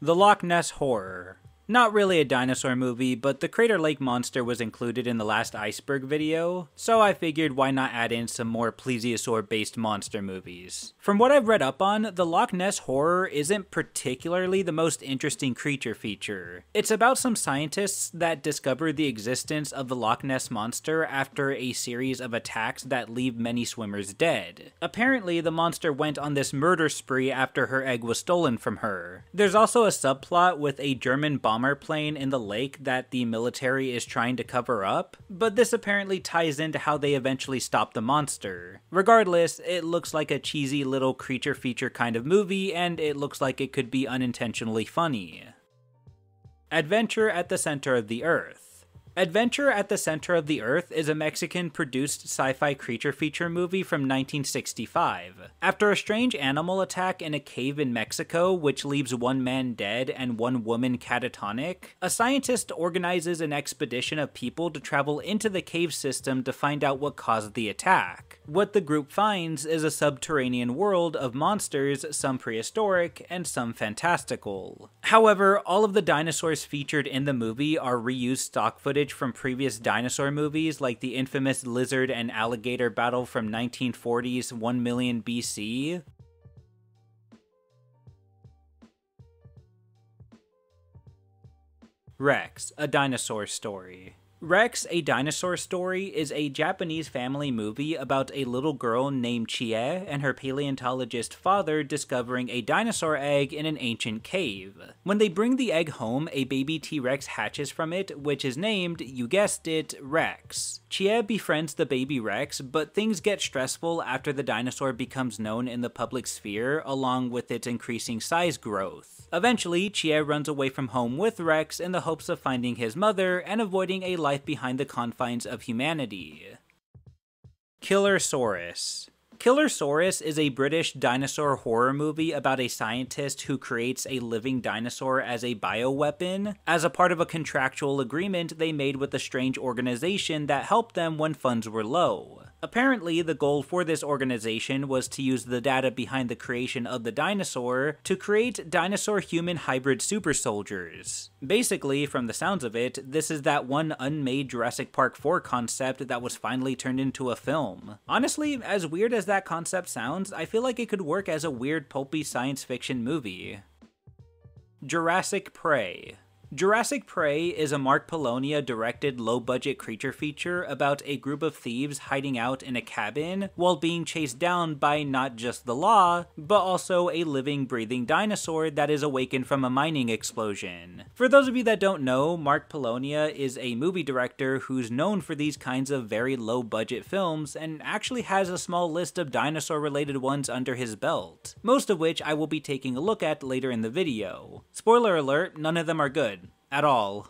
The Loch Ness Horror. Not really a dinosaur movie, but the Crater Lake monster was included in the last iceberg video, so I figured why not add in some more plesiosaur-based monster movies. From what I've read up on, the Loch Ness Horror isn't particularly the most interesting creature feature. It's about some scientists that discover the existence of the Loch Ness monster after a series of attacks that leave many swimmers dead. Apparently, the monster went on this murder spree after her egg was stolen from her. There's also a subplot with a German bomber plane in the lake that the military is trying to cover up, but this apparently ties into how they eventually stop the monster. Regardless, it looks like a cheesy little creature feature kind of movie, and it looks like it could be unintentionally funny. Adventure at the Center of the Earth. Adventure at the Center of the Earth is a Mexican-produced sci-fi creature feature movie from 1965. After a strange animal attack in a cave in Mexico, which leaves one man dead and one woman catatonic, a scientist organizes an expedition of people to travel into the cave system to find out what caused the attack. What the group finds is a subterranean world of monsters, some prehistoric and some fantastical. However, all of the dinosaurs featured in the movie are reused stock footage from previous dinosaur movies like the infamous lizard and alligator battle from 1940's 1 million BC. Rex, A Dinosaur Story. Rex, A Dinosaur Story is a Japanese family movie about a little girl named Chie and her paleontologist father discovering a dinosaur egg in an ancient cave. When they bring the egg home, a baby T-Rex hatches from it, which is named, you guessed it, Rex. Chie befriends the baby Rex, but things get stressful after the dinosaur becomes known in the public sphere, along with its increasing size growth. Eventually, Chie runs away from home with Rex in the hopes of finding his mother and avoiding a life behind the confines of humanity. Killersaurus. Killersaurus is a British dinosaur horror movie about a scientist who creates a living dinosaur as a bioweapon, as a part of a contractual agreement they made with a strange organization that helped them when funds were low. Apparently, the goal for this organization was to use the data behind the creation of the dinosaur to create dinosaur-human hybrid super soldiers. Basically, from the sounds of it, this is that one unmade Jurassic Park 4 concept that was finally turned into a film. Honestly, as weird as that concept sounds, I feel like it could work as a weird, pulpy science fiction movie. Jurassic Prey. Jurassic Prey is a Mark Polonia-directed low-budget creature feature about a group of thieves hiding out in a cabin while being chased down by not just the law, but also a living, breathing dinosaur that is awakened from a mining explosion. For those of you that don't know, Mark Polonia is a movie director who's known for these kinds of very low-budget films and actually has a small list of dinosaur-related ones under his belt, most of which I will be taking a look at later in the video. Spoiler alert, none of them are good. At all.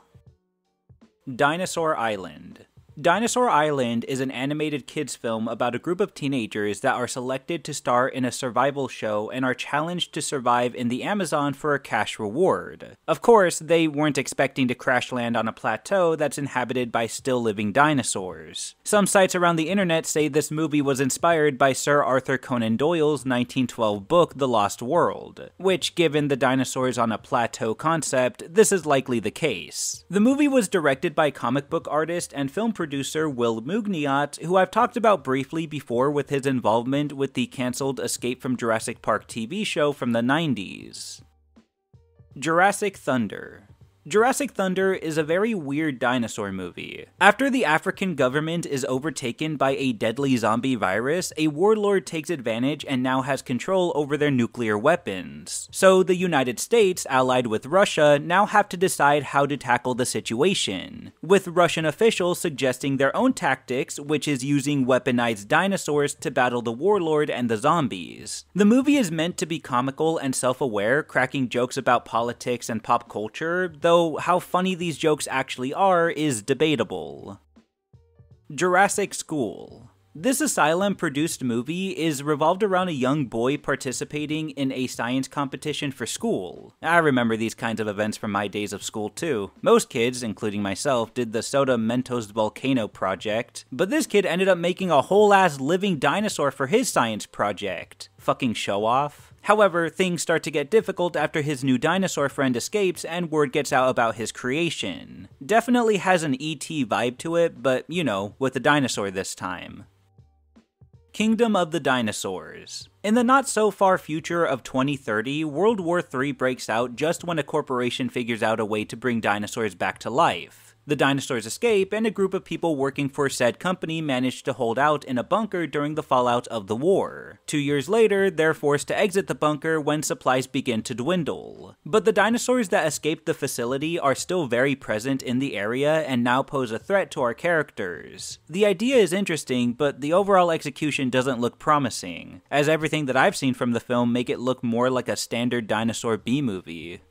Dinosaur Island. Dinosaur Island is an animated kids film about a group of teenagers that are selected to star in a survival show and are challenged to survive in the Amazon for a cash reward. Of course, they weren't expecting to crash land on a plateau that's inhabited by still-living dinosaurs. Some sites around the internet say this movie was inspired by Sir Arthur Conan Doyle's 1912 book The Lost World, which, given the dinosaurs on a plateau concept, this is likely the case. The movie was directed by comic book artist and film producer Will Mugniot, who I've talked about briefly before with his involvement with the cancelled Escape from Jurassic Park TV show from the 90s. Jurassic Thunder. Jurassic Thunder is a very weird dinosaur movie. After the African government is overtaken by a deadly zombie virus, a warlord takes advantage and now has control over their nuclear weapons. So the United States, allied with Russia, now have to decide how to tackle the situation, with Russian officials suggesting their own tactics, which is using weaponized dinosaurs to battle the warlord and the zombies. The movie is meant to be comical and self-aware, cracking jokes about politics and pop culture, though how funny these jokes actually are is debatable. Jurassic School. This Asylum-produced movie is revolved around a young boy participating in a science competition for school. I remember these kinds of events from my days of school too. Most kids, including myself, did the Soda Mentos Volcano project, but this kid ended up making a whole-ass living dinosaur for his science project. Fucking show off. However, things start to get difficult after his new dinosaur friend escapes and word gets out about his creation. Definitely has an ET vibe to it, but you know, with a dinosaur this time. Kingdom of the Dinosaurs. In the not-so-far future of 2030, World War III breaks out just when a corporation figures out a way to bring dinosaurs back to life. The dinosaurs escape, and a group of people working for said company manage to hold out in a bunker during the fallout of the war. 2 years later, they're forced to exit the bunker when supplies begin to dwindle. But the dinosaurs that escaped the facility are still very present in the area and now pose a threat to our characters. The idea is interesting, but the overall execution doesn't look promising, as everything that I've seen from the film make it look more like a standard dinosaur B-movie.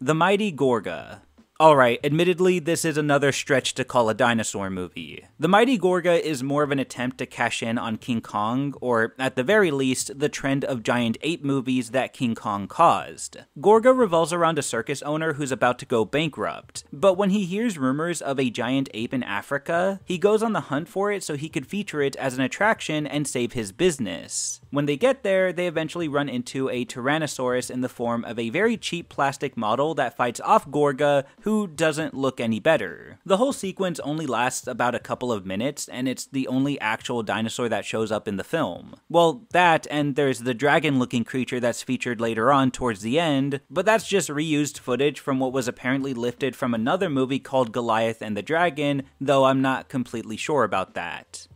The Mighty Gorga. Alright, admittedly, this is another stretch to call a dinosaur movie. The Mighty Gorga is more of an attempt to cash in on King Kong, or at the very least, the trend of giant ape movies that King Kong caused. Gorga revolves around a circus owner who's about to go bankrupt, but when he hears rumors of a giant ape in Africa, he goes on the hunt for it so he could feature it as an attraction and save his business. When they get there, they eventually run into a Tyrannosaurus in the form of a very cheap plastic model that fights off Gorga, who doesn't look any better. The whole sequence only lasts about a couple of minutes, and it's the only actual dinosaur that shows up in the film. Well, that, and there's the dragon-looking creature that's featured later on towards the end, but that's just reused footage from what was apparently lifted from another movie called Goliath and the Dragon, though I'm not completely sure about that.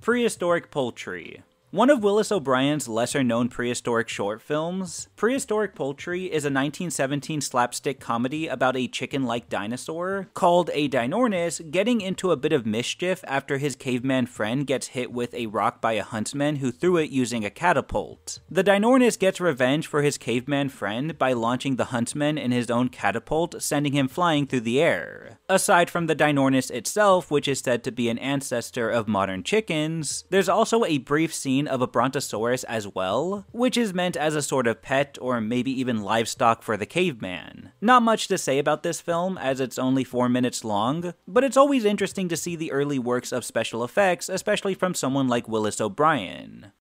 Prehistoric Poultry. One of Willis O'Brien's lesser-known prehistoric short films, Prehistoric Poultry is a 1917 slapstick comedy about a chicken-like dinosaur, called a Dinornis, getting into a bit of mischief after his caveman friend gets hit with a rock by a huntsman who threw it using a catapult. The Dinornis gets revenge for his caveman friend by launching the huntsman in his own catapult, sending him flying through the air. Aside from the Dinornis itself, which is said to be an ancestor of modern chickens, there's also a brief scene of a brontosaurus as well, which is meant as a sort of pet or maybe even livestock for the caveman. Not much to say about this film, as it's only 4 minutes long, but it's always interesting to see the early works of special effects, especially from someone like Willis O'Brien.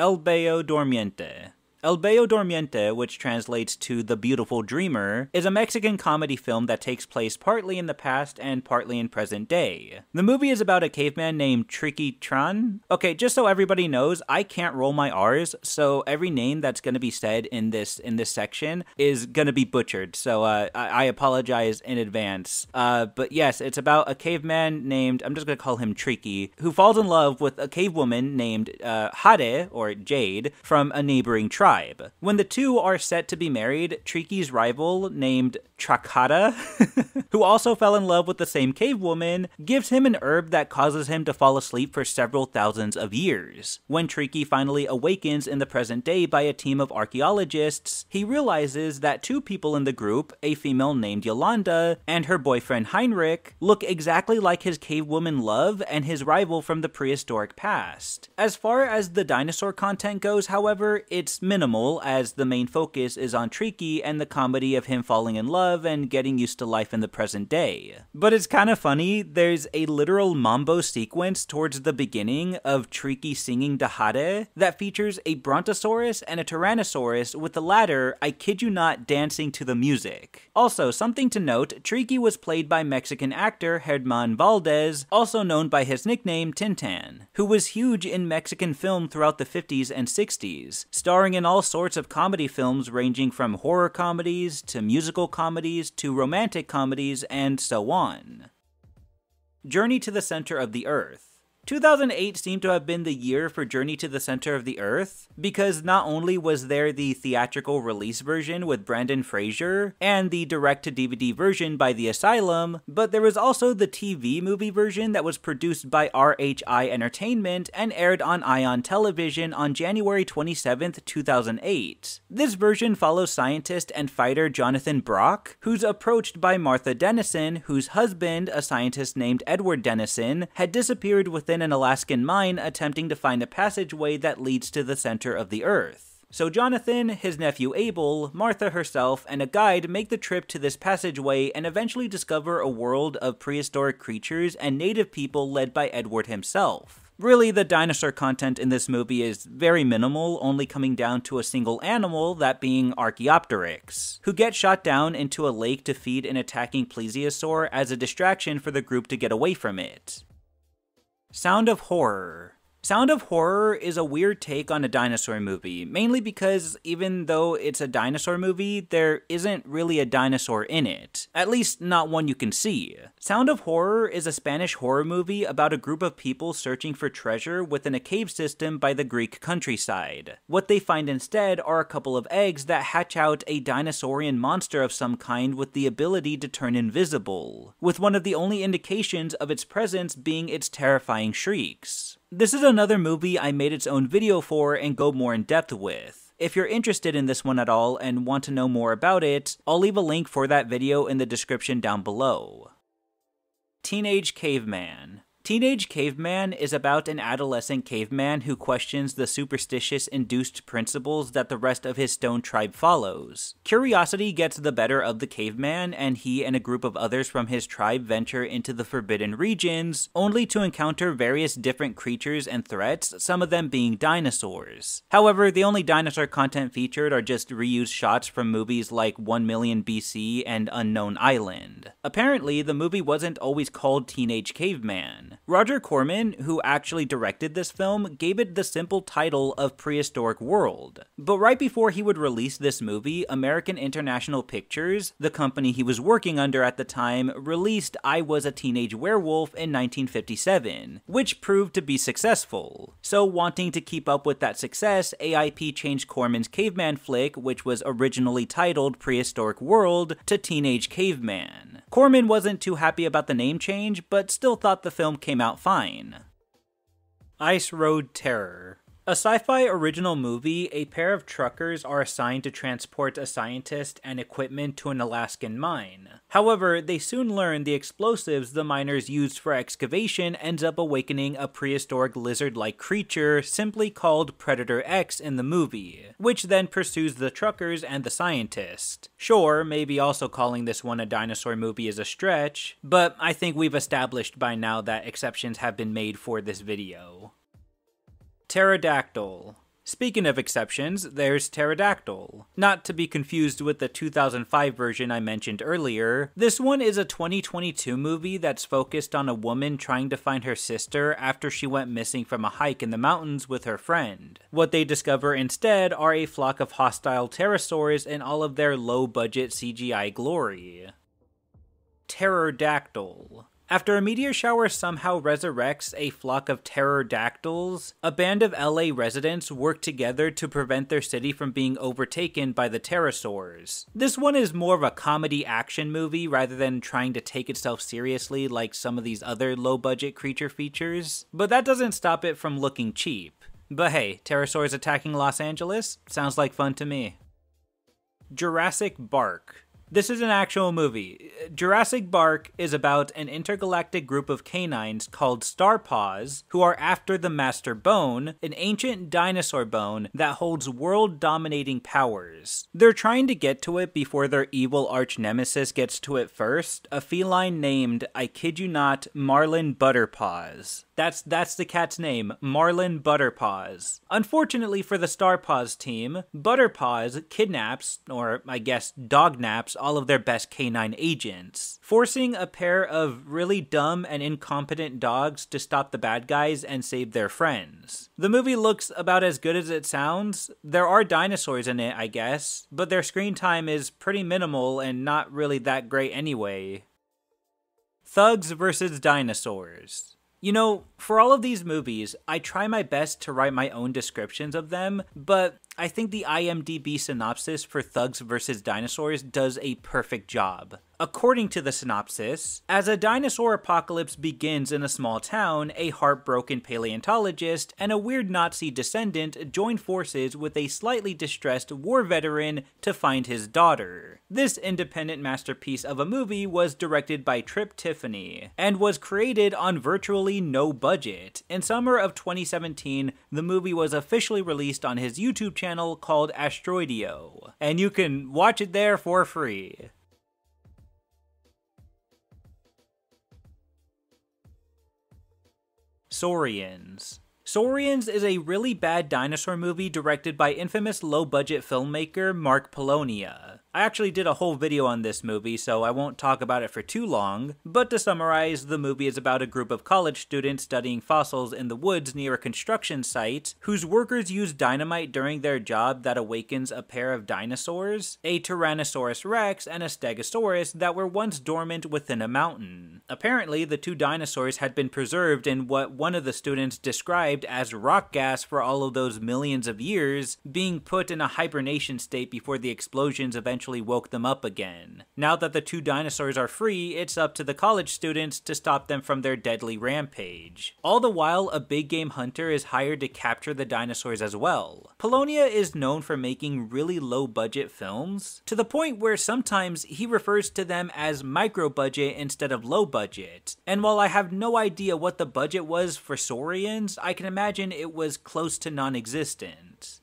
El Bello Dormiente. El Bello Dormiente, which translates to The Beautiful Dreamer, is a Mexican comedy film that takes place partly in the past and partly in present day. The movie is about a caveman named Triquitran. Okay, just so everybody knows, I can't roll my R's, so every name that's going to be said in this section is going to be butchered, so I apologize in advance. But yes, it's about a caveman named, I'm just going to call him Triqui, who falls in love with a cavewoman named Jade, or Jade, from a neighboring tribe. When the two are set to be married, Triqui's rival, named Tracata, who also fell in love with the same cave woman, gives him an herb that causes him to fall asleep for several thousands of years. When Triqui finally awakens in the present day by a team of archaeologists, he realizes that two people in the group, a female named Yolanda and her boyfriend Heinrich, look exactly like his cave woman love and his rival from the prehistoric past. As far as the dinosaur content goes, however, it's minimal, as the main focus is on Triqui and the comedy of him falling in love and getting used to life in the present day. But it's kind of funny, there's a literal mambo sequence towards the beginning of Triqui singing Dejade that features a brontosaurus and a tyrannosaurus, with the latter, I kid you not, dancing to the music. Also, something to note, Triqui was played by Mexican actor Herman Valdez, also known by his nickname Tintan, who was huge in Mexican film throughout the 50s and 60s, starring in all sorts of comedy films ranging from horror comedies to musical comedies to romantic comedies and so on. Journey to the Center of the Earth. 2008 seemed to have been the year for Journey to the Center of the Earth, because not only was there the theatrical release version with Brandon Fraser and the direct-to-DVD version by The Asylum, but there was also the TV movie version that was produced by RHI Entertainment and aired on ION Television on January 27, 2008. This version follows scientist and fighter Jonathan Brock, who's approached by Martha Dennison, whose husband, a scientist named Edward Dennison, had disappeared within an Alaskan mine attempting to find a passageway that leads to the center of the Earth. So Jonathan, his nephew Abel, Martha herself, and a guide make the trip to this passageway and eventually discover a world of prehistoric creatures and native people led by Edward himself. Really, the dinosaur content in this movie is very minimal, only coming down to a single animal, that being Archaeopteryx, who get shot down into a lake to feed an attacking plesiosaur as a distraction for the group to get away from it. Sound of Horror. Sound of Horror is a weird take on a dinosaur movie, mainly because even though it's a dinosaur movie, there isn't really a dinosaur in it. At least, not one you can see. Sound of Horror is a Spanish horror movie about a group of people searching for treasure within a cave system by the Greek countryside. What they find instead are a couple of eggs that hatch out a dinosaurian monster of some kind with the ability to turn invisible, with one of the only indications of its presence being its terrifying shrieks. This is another movie I made its own video for and go more in depth with. If you're interested in this one at all and want to know more about it, I'll leave a link for that video in the description down below. Teenage Caveman. Teenage Caveman is about an adolescent caveman who questions the superstitious-induced principles that the rest of his stone tribe follows. Curiosity gets the better of the caveman, and he and a group of others from his tribe venture into the forbidden regions, only to encounter various different creatures and threats, some of them being dinosaurs. However, the only dinosaur content featured are just reused shots from movies like 1 Million BC and Unknown Island. Apparently, the movie wasn't always called Teenage Caveman. Roger Corman, who actually directed this film, gave it the simple title of Prehistoric World. But right before he would release this movie, American International Pictures, the company he was working under at the time, released I Was a Teenage Werewolf in 1957, which proved to be successful. So wanting to keep up with that success, AIP changed Corman's Caveman flick, which was originally titled Prehistoric World, to Teenage Caveman. Corman wasn't too happy about the name change, but still thought the film came out fine. Ice Road Terror. A sci-fi original movie, a pair of truckers are assigned to transport a scientist and equipment to an Alaskan mine. However, they soon learn the explosives the miners used for excavation ends up awakening a prehistoric lizard-like creature simply called Predator X in the movie, which then pursues the truckers and the scientist. Sure, maybe also calling this one a dinosaur movie is a stretch, but I think we've established by now that exceptions have been made for this video. Pterodactyl. Speaking of exceptions, there's Pterodactyl. Not to be confused with the 2005 version I mentioned earlier, this one is a 2022 movie that's focused on a woman trying to find her sister after she went missing from a hike in the mountains with her friend. What they discover instead are a flock of hostile pterosaurs in all of their low-budget CGI glory. Pterodactyl. After a meteor shower somehow resurrects a flock of pterodactyls, a band of LA residents work together to prevent their city from being overtaken by the pterosaurs. This one is more of a comedy action movie rather than trying to take itself seriously like some of these other low-budget creature features, but that doesn't stop it from looking cheap. But hey, pterosaurs attacking Los Angeles? Sounds like fun to me. Jurassic Bark. This is an actual movie. Jurassic Bark is about an intergalactic group of canines called Starpaws, who are after the Master Bone, an ancient dinosaur bone that holds world-dominating powers. They're trying to get to it before their evil arch-nemesis gets to it first, a feline named, I kid you not, Marlin Butterpaws. That's the cat's name, Marlin Butterpaws. Unfortunately for the Starpaws team, Butterpaws kidnaps, or I guess dognaps, all of their best canine agents, forcing a pair of really dumb and incompetent dogs to stop the bad guys and save their friends. The movie looks about as good as it sounds. There are dinosaurs in it, I guess, but their screen time is pretty minimal and not really that great anyway. Thugs vs. Dinosaurs. You know, for all of these movies, I try my best to write my own descriptions of them, but I think the IMDb synopsis for Thugs vs. Dinosaurs does a perfect job. According to the synopsis, as a dinosaur apocalypse begins in a small town, a heartbroken paleontologist and a weird Nazi descendant join forces with a slightly distressed war veteran to find his daughter. This independent masterpiece of a movie was directed by Trip Tiffany and was created on virtually no budget. In summer of 2017, the movie was officially released on his YouTube channel channel called Asteroidio, and you can watch it there for free. Saurians. Saurians is a really bad dinosaur movie directed by infamous low-budget filmmaker Mark Polonia. I actually did a whole video on this movie, so I won't talk about it for too long, but to summarize, the movie is about a group of college students studying fossils in the woods near a construction site, whose workers use dynamite during their job that awakens a pair of dinosaurs, a Tyrannosaurus rex and a Stegosaurus that were once dormant within a mountain. Apparently, the two dinosaurs had been preserved in what one of the students described as rock gas for all of those millions of years, being put in a hibernation state before the explosions eventually woke them up again. Now that the two dinosaurs are free, it's up to the college students to stop them from their deadly rampage. All the while, a big game hunter is hired to capture the dinosaurs as well. Polonia is known for making really low-budget films, to the point where sometimes he refers to them as micro-budget instead of low-budget, and while I have no idea what the budget was for Saurians, I can imagine it was close to non-existent.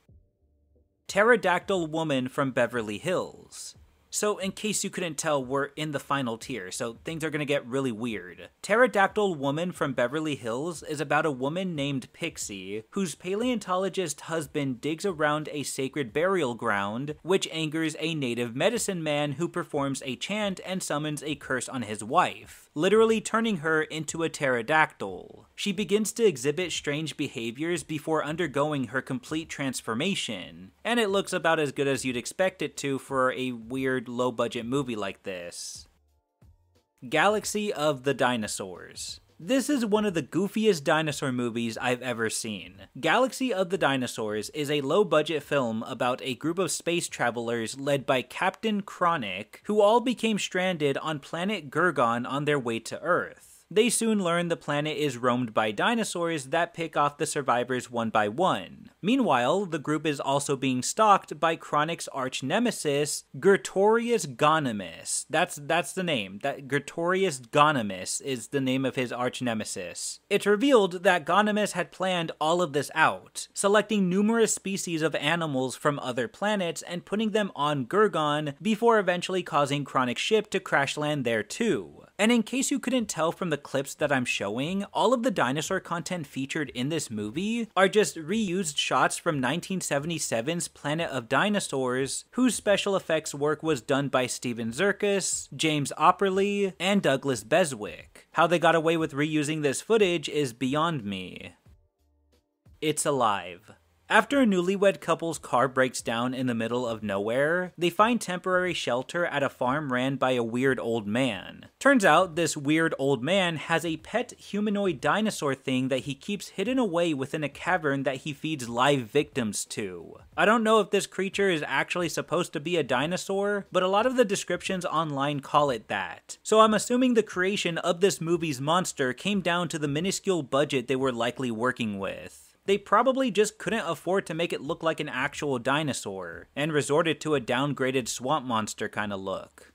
Pterodactyl Woman from Beverly Hills. So in case you couldn't tell, we're in the final tier, so things are gonna get really weird. Pterodactyl Woman from Beverly Hills is about a woman named Pixie, whose paleontologist husband digs around a sacred burial ground, which angers a native medicine man who performs a chant and summons a curse on his wife, literally turning her into a pterodactyl. She begins to exhibit strange behaviors before undergoing her complete transformation, and it looks about as good as you'd expect it to for a weird low-budget movie like this. Galaxy of the Dinosaurs. This is one of the goofiest dinosaur movies I've ever seen. Galaxy of the Dinosaurs is a low-budget film about a group of space travelers led by Captain Chronic, who all became stranded on planet Gurgon on their way to Earth. They soon learn the planet is roamed by dinosaurs that pick off the survivors one by one. Meanwhile, the group is also being stalked by Chronic's arch-nemesis, Gertorius Ganymus. That's the name. That Gertorius Ganymus is the name of his arch-nemesis. It's revealed that Ganymus had planned all of this out, selecting numerous species of animals from other planets and putting them on Gurgon before eventually causing Chronic's ship to crash land there too. And in case you couldn't tell from the clips that I'm showing, all of the dinosaur content featured in this movie are just reused shots from 1977's Planet of Dinosaurs, whose special effects work was done by Steven Zirkus, James Opperly, and Douglas Beswick. How they got away with reusing this footage is beyond me. It's Alive. After a newlywed couple's car breaks down in the middle of nowhere, they find temporary shelter at a farm ran by a weird old man. Turns out this weird old man has a pet humanoid dinosaur thing that he keeps hidden away within a cavern that he feeds live victims to. I don't know if this creature is actually supposed to be a dinosaur, but a lot of the descriptions online call it that. So I'm assuming the creation of this movie's monster came down to the minuscule budget they were likely working with. They probably just couldn't afford to make it look like an actual dinosaur, and resorted to a downgraded swamp monster kind of look.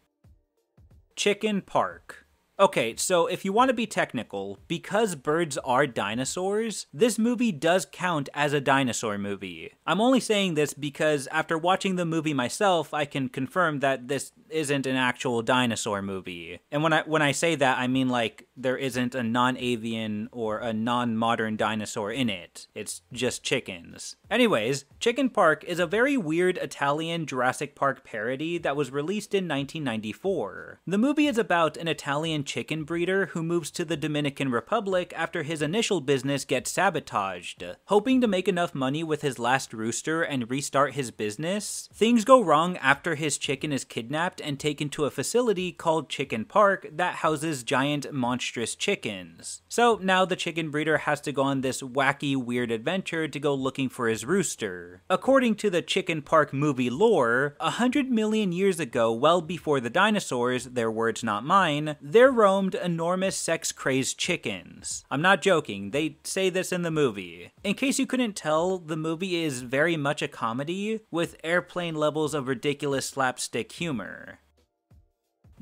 Chicken Park. Okay, so if you want to be technical, because birds are dinosaurs, this movie does count as a dinosaur movie. I'm only saying this because after watching the movie myself, I can confirm that this isn't an actual dinosaur movie. And when I say that, I mean like there isn't a non-avian or a non-modern dinosaur in it. It's just chickens. Anyways, Chicken Park is a very weird Italian Jurassic Park parody that was released in 1994. The movie is about an Italian chicken breeder who moves to the Dominican Republic after his initial business gets sabotaged. Hoping to make enough money with his last rooster and restart his business, things go wrong after his chicken is kidnapped and taken to a facility called Chicken Park that houses giant monstrous chickens. So now the chicken breeder has to go on this wacky weird adventure to go looking for his rooster. According to the Chicken Park movie lore, 100 million years ago, well before the dinosaurs, their words not mine, there roamed enormous sex-crazed chickens. I'm not joking, they say this in the movie. In case you couldn't tell, the movie is very much a comedy, with airplane levels of ridiculous slapstick humor.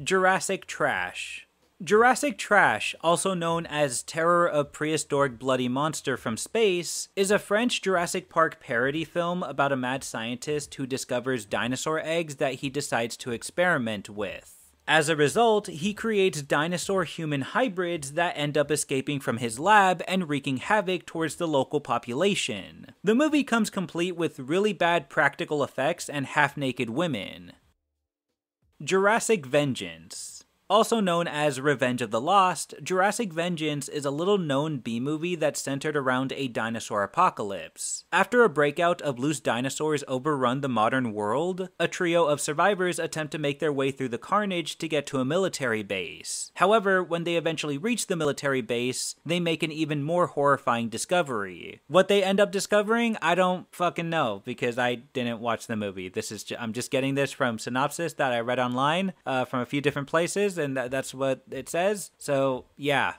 Jurassic Trash. Jurassic Trash, also known as Terror of Prehistoric Bloody Monster from Space, is a French Jurassic Park parody film about a mad scientist who discovers dinosaur eggs that he decides to experiment with. As a result, he creates dinosaur-human hybrids that end up escaping from his lab and wreaking havoc towards the local population. The movie comes complete with really bad practical effects and half-naked women. Jurassic Vengeance. Also known as Revenge of the Lost, Jurassic Vengeance is a little-known B-movie that's centered around a dinosaur apocalypse. After a breakout of loose dinosaurs overrun the modern world, a trio of survivors attempt to make their way through the carnage to get to a military base. However, when they eventually reach the military base, they make an even more horrifying discovery. What they end up discovering, I don't fucking know, because I didn't watch the movie. This is I'm just getting this from synopsis that I read online from a few different places. And that's what it says, so yeah.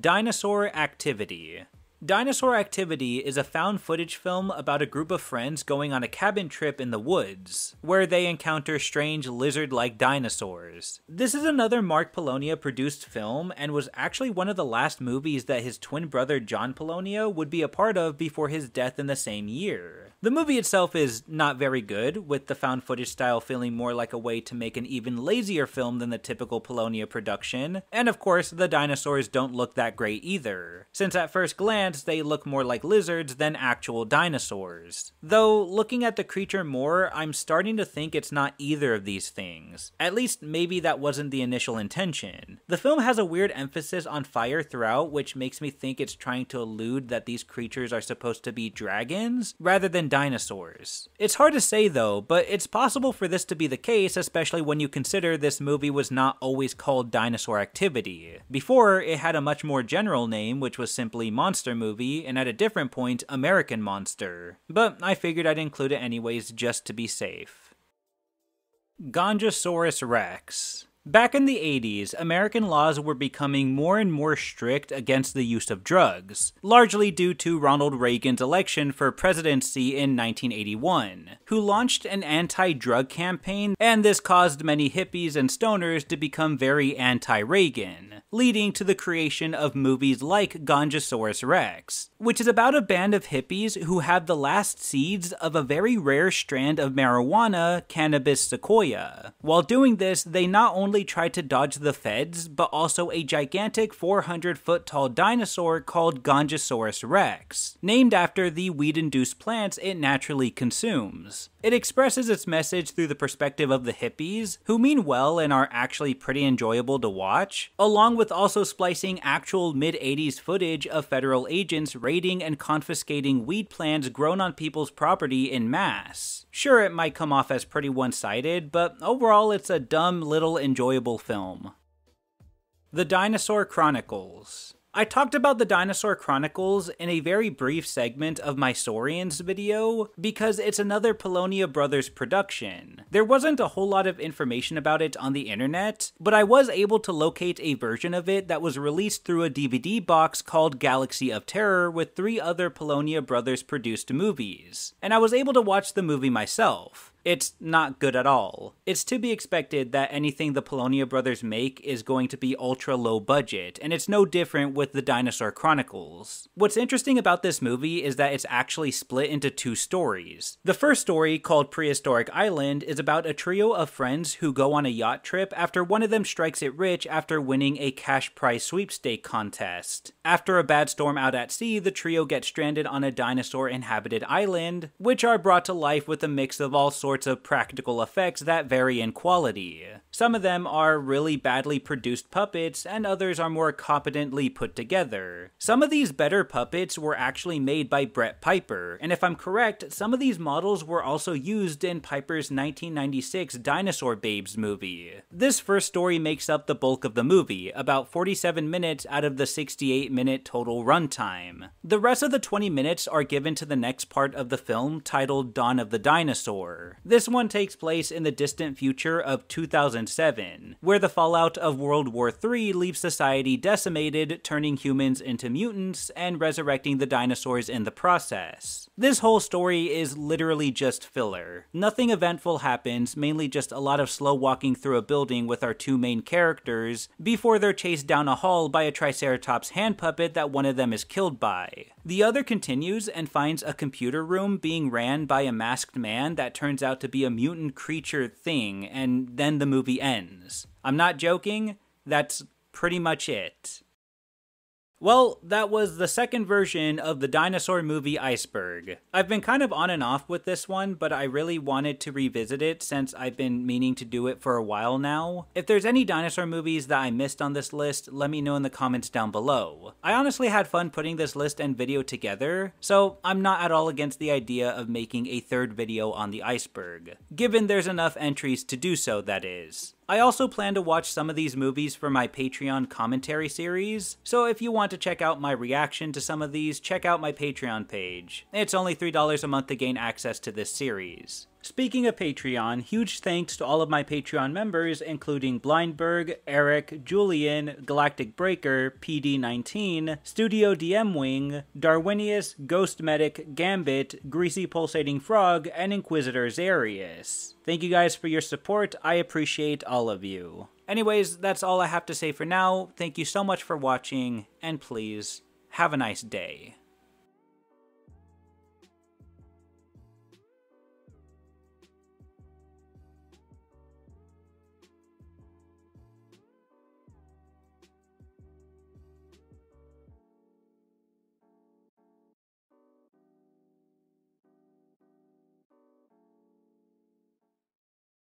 Dinosaur Activity. Dinosaur Activity is a found footage film about a group of friends going on a cabin trip in the woods, where they encounter strange lizard-like dinosaurs. This is another Mark Polonia-produced film, and was actually one of the last movies that his twin brother John Polonia would be a part of before his death in the same year. The movie itself is not very good, with the found footage style feeling more like a way to make an even lazier film than the typical Polonia production, and of course, the dinosaurs don't look that great either, since at first glance, they look more like lizards than actual dinosaurs. Though, looking at the creature more, I'm starting to think it's not either of these things. At least, maybe that wasn't the initial intention. The film has a weird emphasis on fire throughout, which makes me think it's trying to allude that these creatures are supposed to be dragons, rather than dinosaurs. It's hard to say though, but it's possible for this to be the case, especially when you consider this movie was not always called Dinosaur Activity. Before, it had a much more general name, which was simply Monster Movie, and at a different point, American Monster. But I figured I'd include it anyways just to be safe. Gongosaurus Rex. Back in the 80s, American laws were becoming more and more strict against the use of drugs, largely due to Ronald Reagan's election for presidency in 1981, who launched an anti-drug campaign, and this caused many hippies and stoners to become very anti-Reagan, leading to the creation of movies like Gongosaurus Rex, which is about a band of hippies who have the last seeds of a very rare strand of marijuana, Cannabis sequoia. While doing this, they not only tried to dodge the feds, but also a gigantic 400-foot-tall dinosaur called Gongosaurus Rex, named after the weed-induced plants it naturally consumes. It expresses its message through the perspective of the hippies, who mean well and are actually pretty enjoyable to watch, along with also splicing actual mid-80s footage of federal agents raiding and confiscating weed plants grown on people's property in mass. Sure, it might come off as pretty one-sided, but overall it's a dumb little enjoyable film. The Dinosaur Chronicles. I talked about the Dinosaur Chronicles in a very brief segment of my Saurians video because it's another Polonia Brothers production. There wasn't a whole lot of information about it on the internet, but I was able to locate a version of it that was released through a DVD box called Galaxy of Terror with 3 other Polonia Brothers produced movies, and I was able to watch the movie myself. It's not good at all. It's to be expected that anything the Polonia Brothers make is going to be ultra low budget, and it's no different with the Dinosaur Chronicles. What's interesting about this movie is that it's actually split into 2 stories. The first story, called Prehistoric Island, is about a trio of friends who go on a yacht trip after one of them strikes it rich after winning a cash prize sweepstake contest. After a bad storm out at sea, the trio get stranded on a dinosaur-inhabited island, which are brought to life with a mix of all sorts of practical effects that vary in quality. Some of them are really badly produced puppets, and others are more competently put together. Some of these better puppets were actually made by Brett Piper, and if I'm correct, some of these models were also used in Piper's 1996 Dinosaur Babes movie. This first story makes up the bulk of the movie, about 47 minutes out of the 68-minute total runtime. The rest of the 20 minutes are given to the next part of the film titled Dawn of the Dinosaur. This one takes place in the distant future of 2000 2007, where the fallout of World War III leaves society decimated, turning humans into mutants and resurrecting the dinosaurs in the process. This whole story is literally just filler. Nothing eventful happens, mainly just a lot of slow walking through a building with our two main characters before they're chased down a hall by a Triceratops hand puppet that one of them is killed by. The other continues and finds a computer room being ran by a masked man that turns out to be a mutant creature thing, and then the movie ends. I'm not joking, that's pretty much it. Well, that was the second version of the dinosaur movie Iceberg. I've been kind of on and off with this one, but I really wanted to revisit it since I've been meaning to do it for a while now. If there's any dinosaur movies that I missed on this list, let me know in the comments down below. I honestly had fun putting this list and video together, so I'm not at all against the idea of making a third video on the Iceberg, given there's enough entries to do so, that is. I also plan to watch some of these movies for my Patreon commentary series, so if you want to check out my reaction to some of these, check out my Patreon page. It's only $3 a month to gain access to this series. Speaking of Patreon, huge thanks to all of my Patreon members, including Blindberg, Eric, Julian, Galactic Breaker, PD19, Studio DM Wing, Darwinius, Ghost Medic, Gambit, Greasy Pulsating Frog, and Inquisitor Zarius. Thank you guys for your support, I appreciate all of you. Anyways, that's all I have to say for now, thank you so much for watching, and please, have a nice day.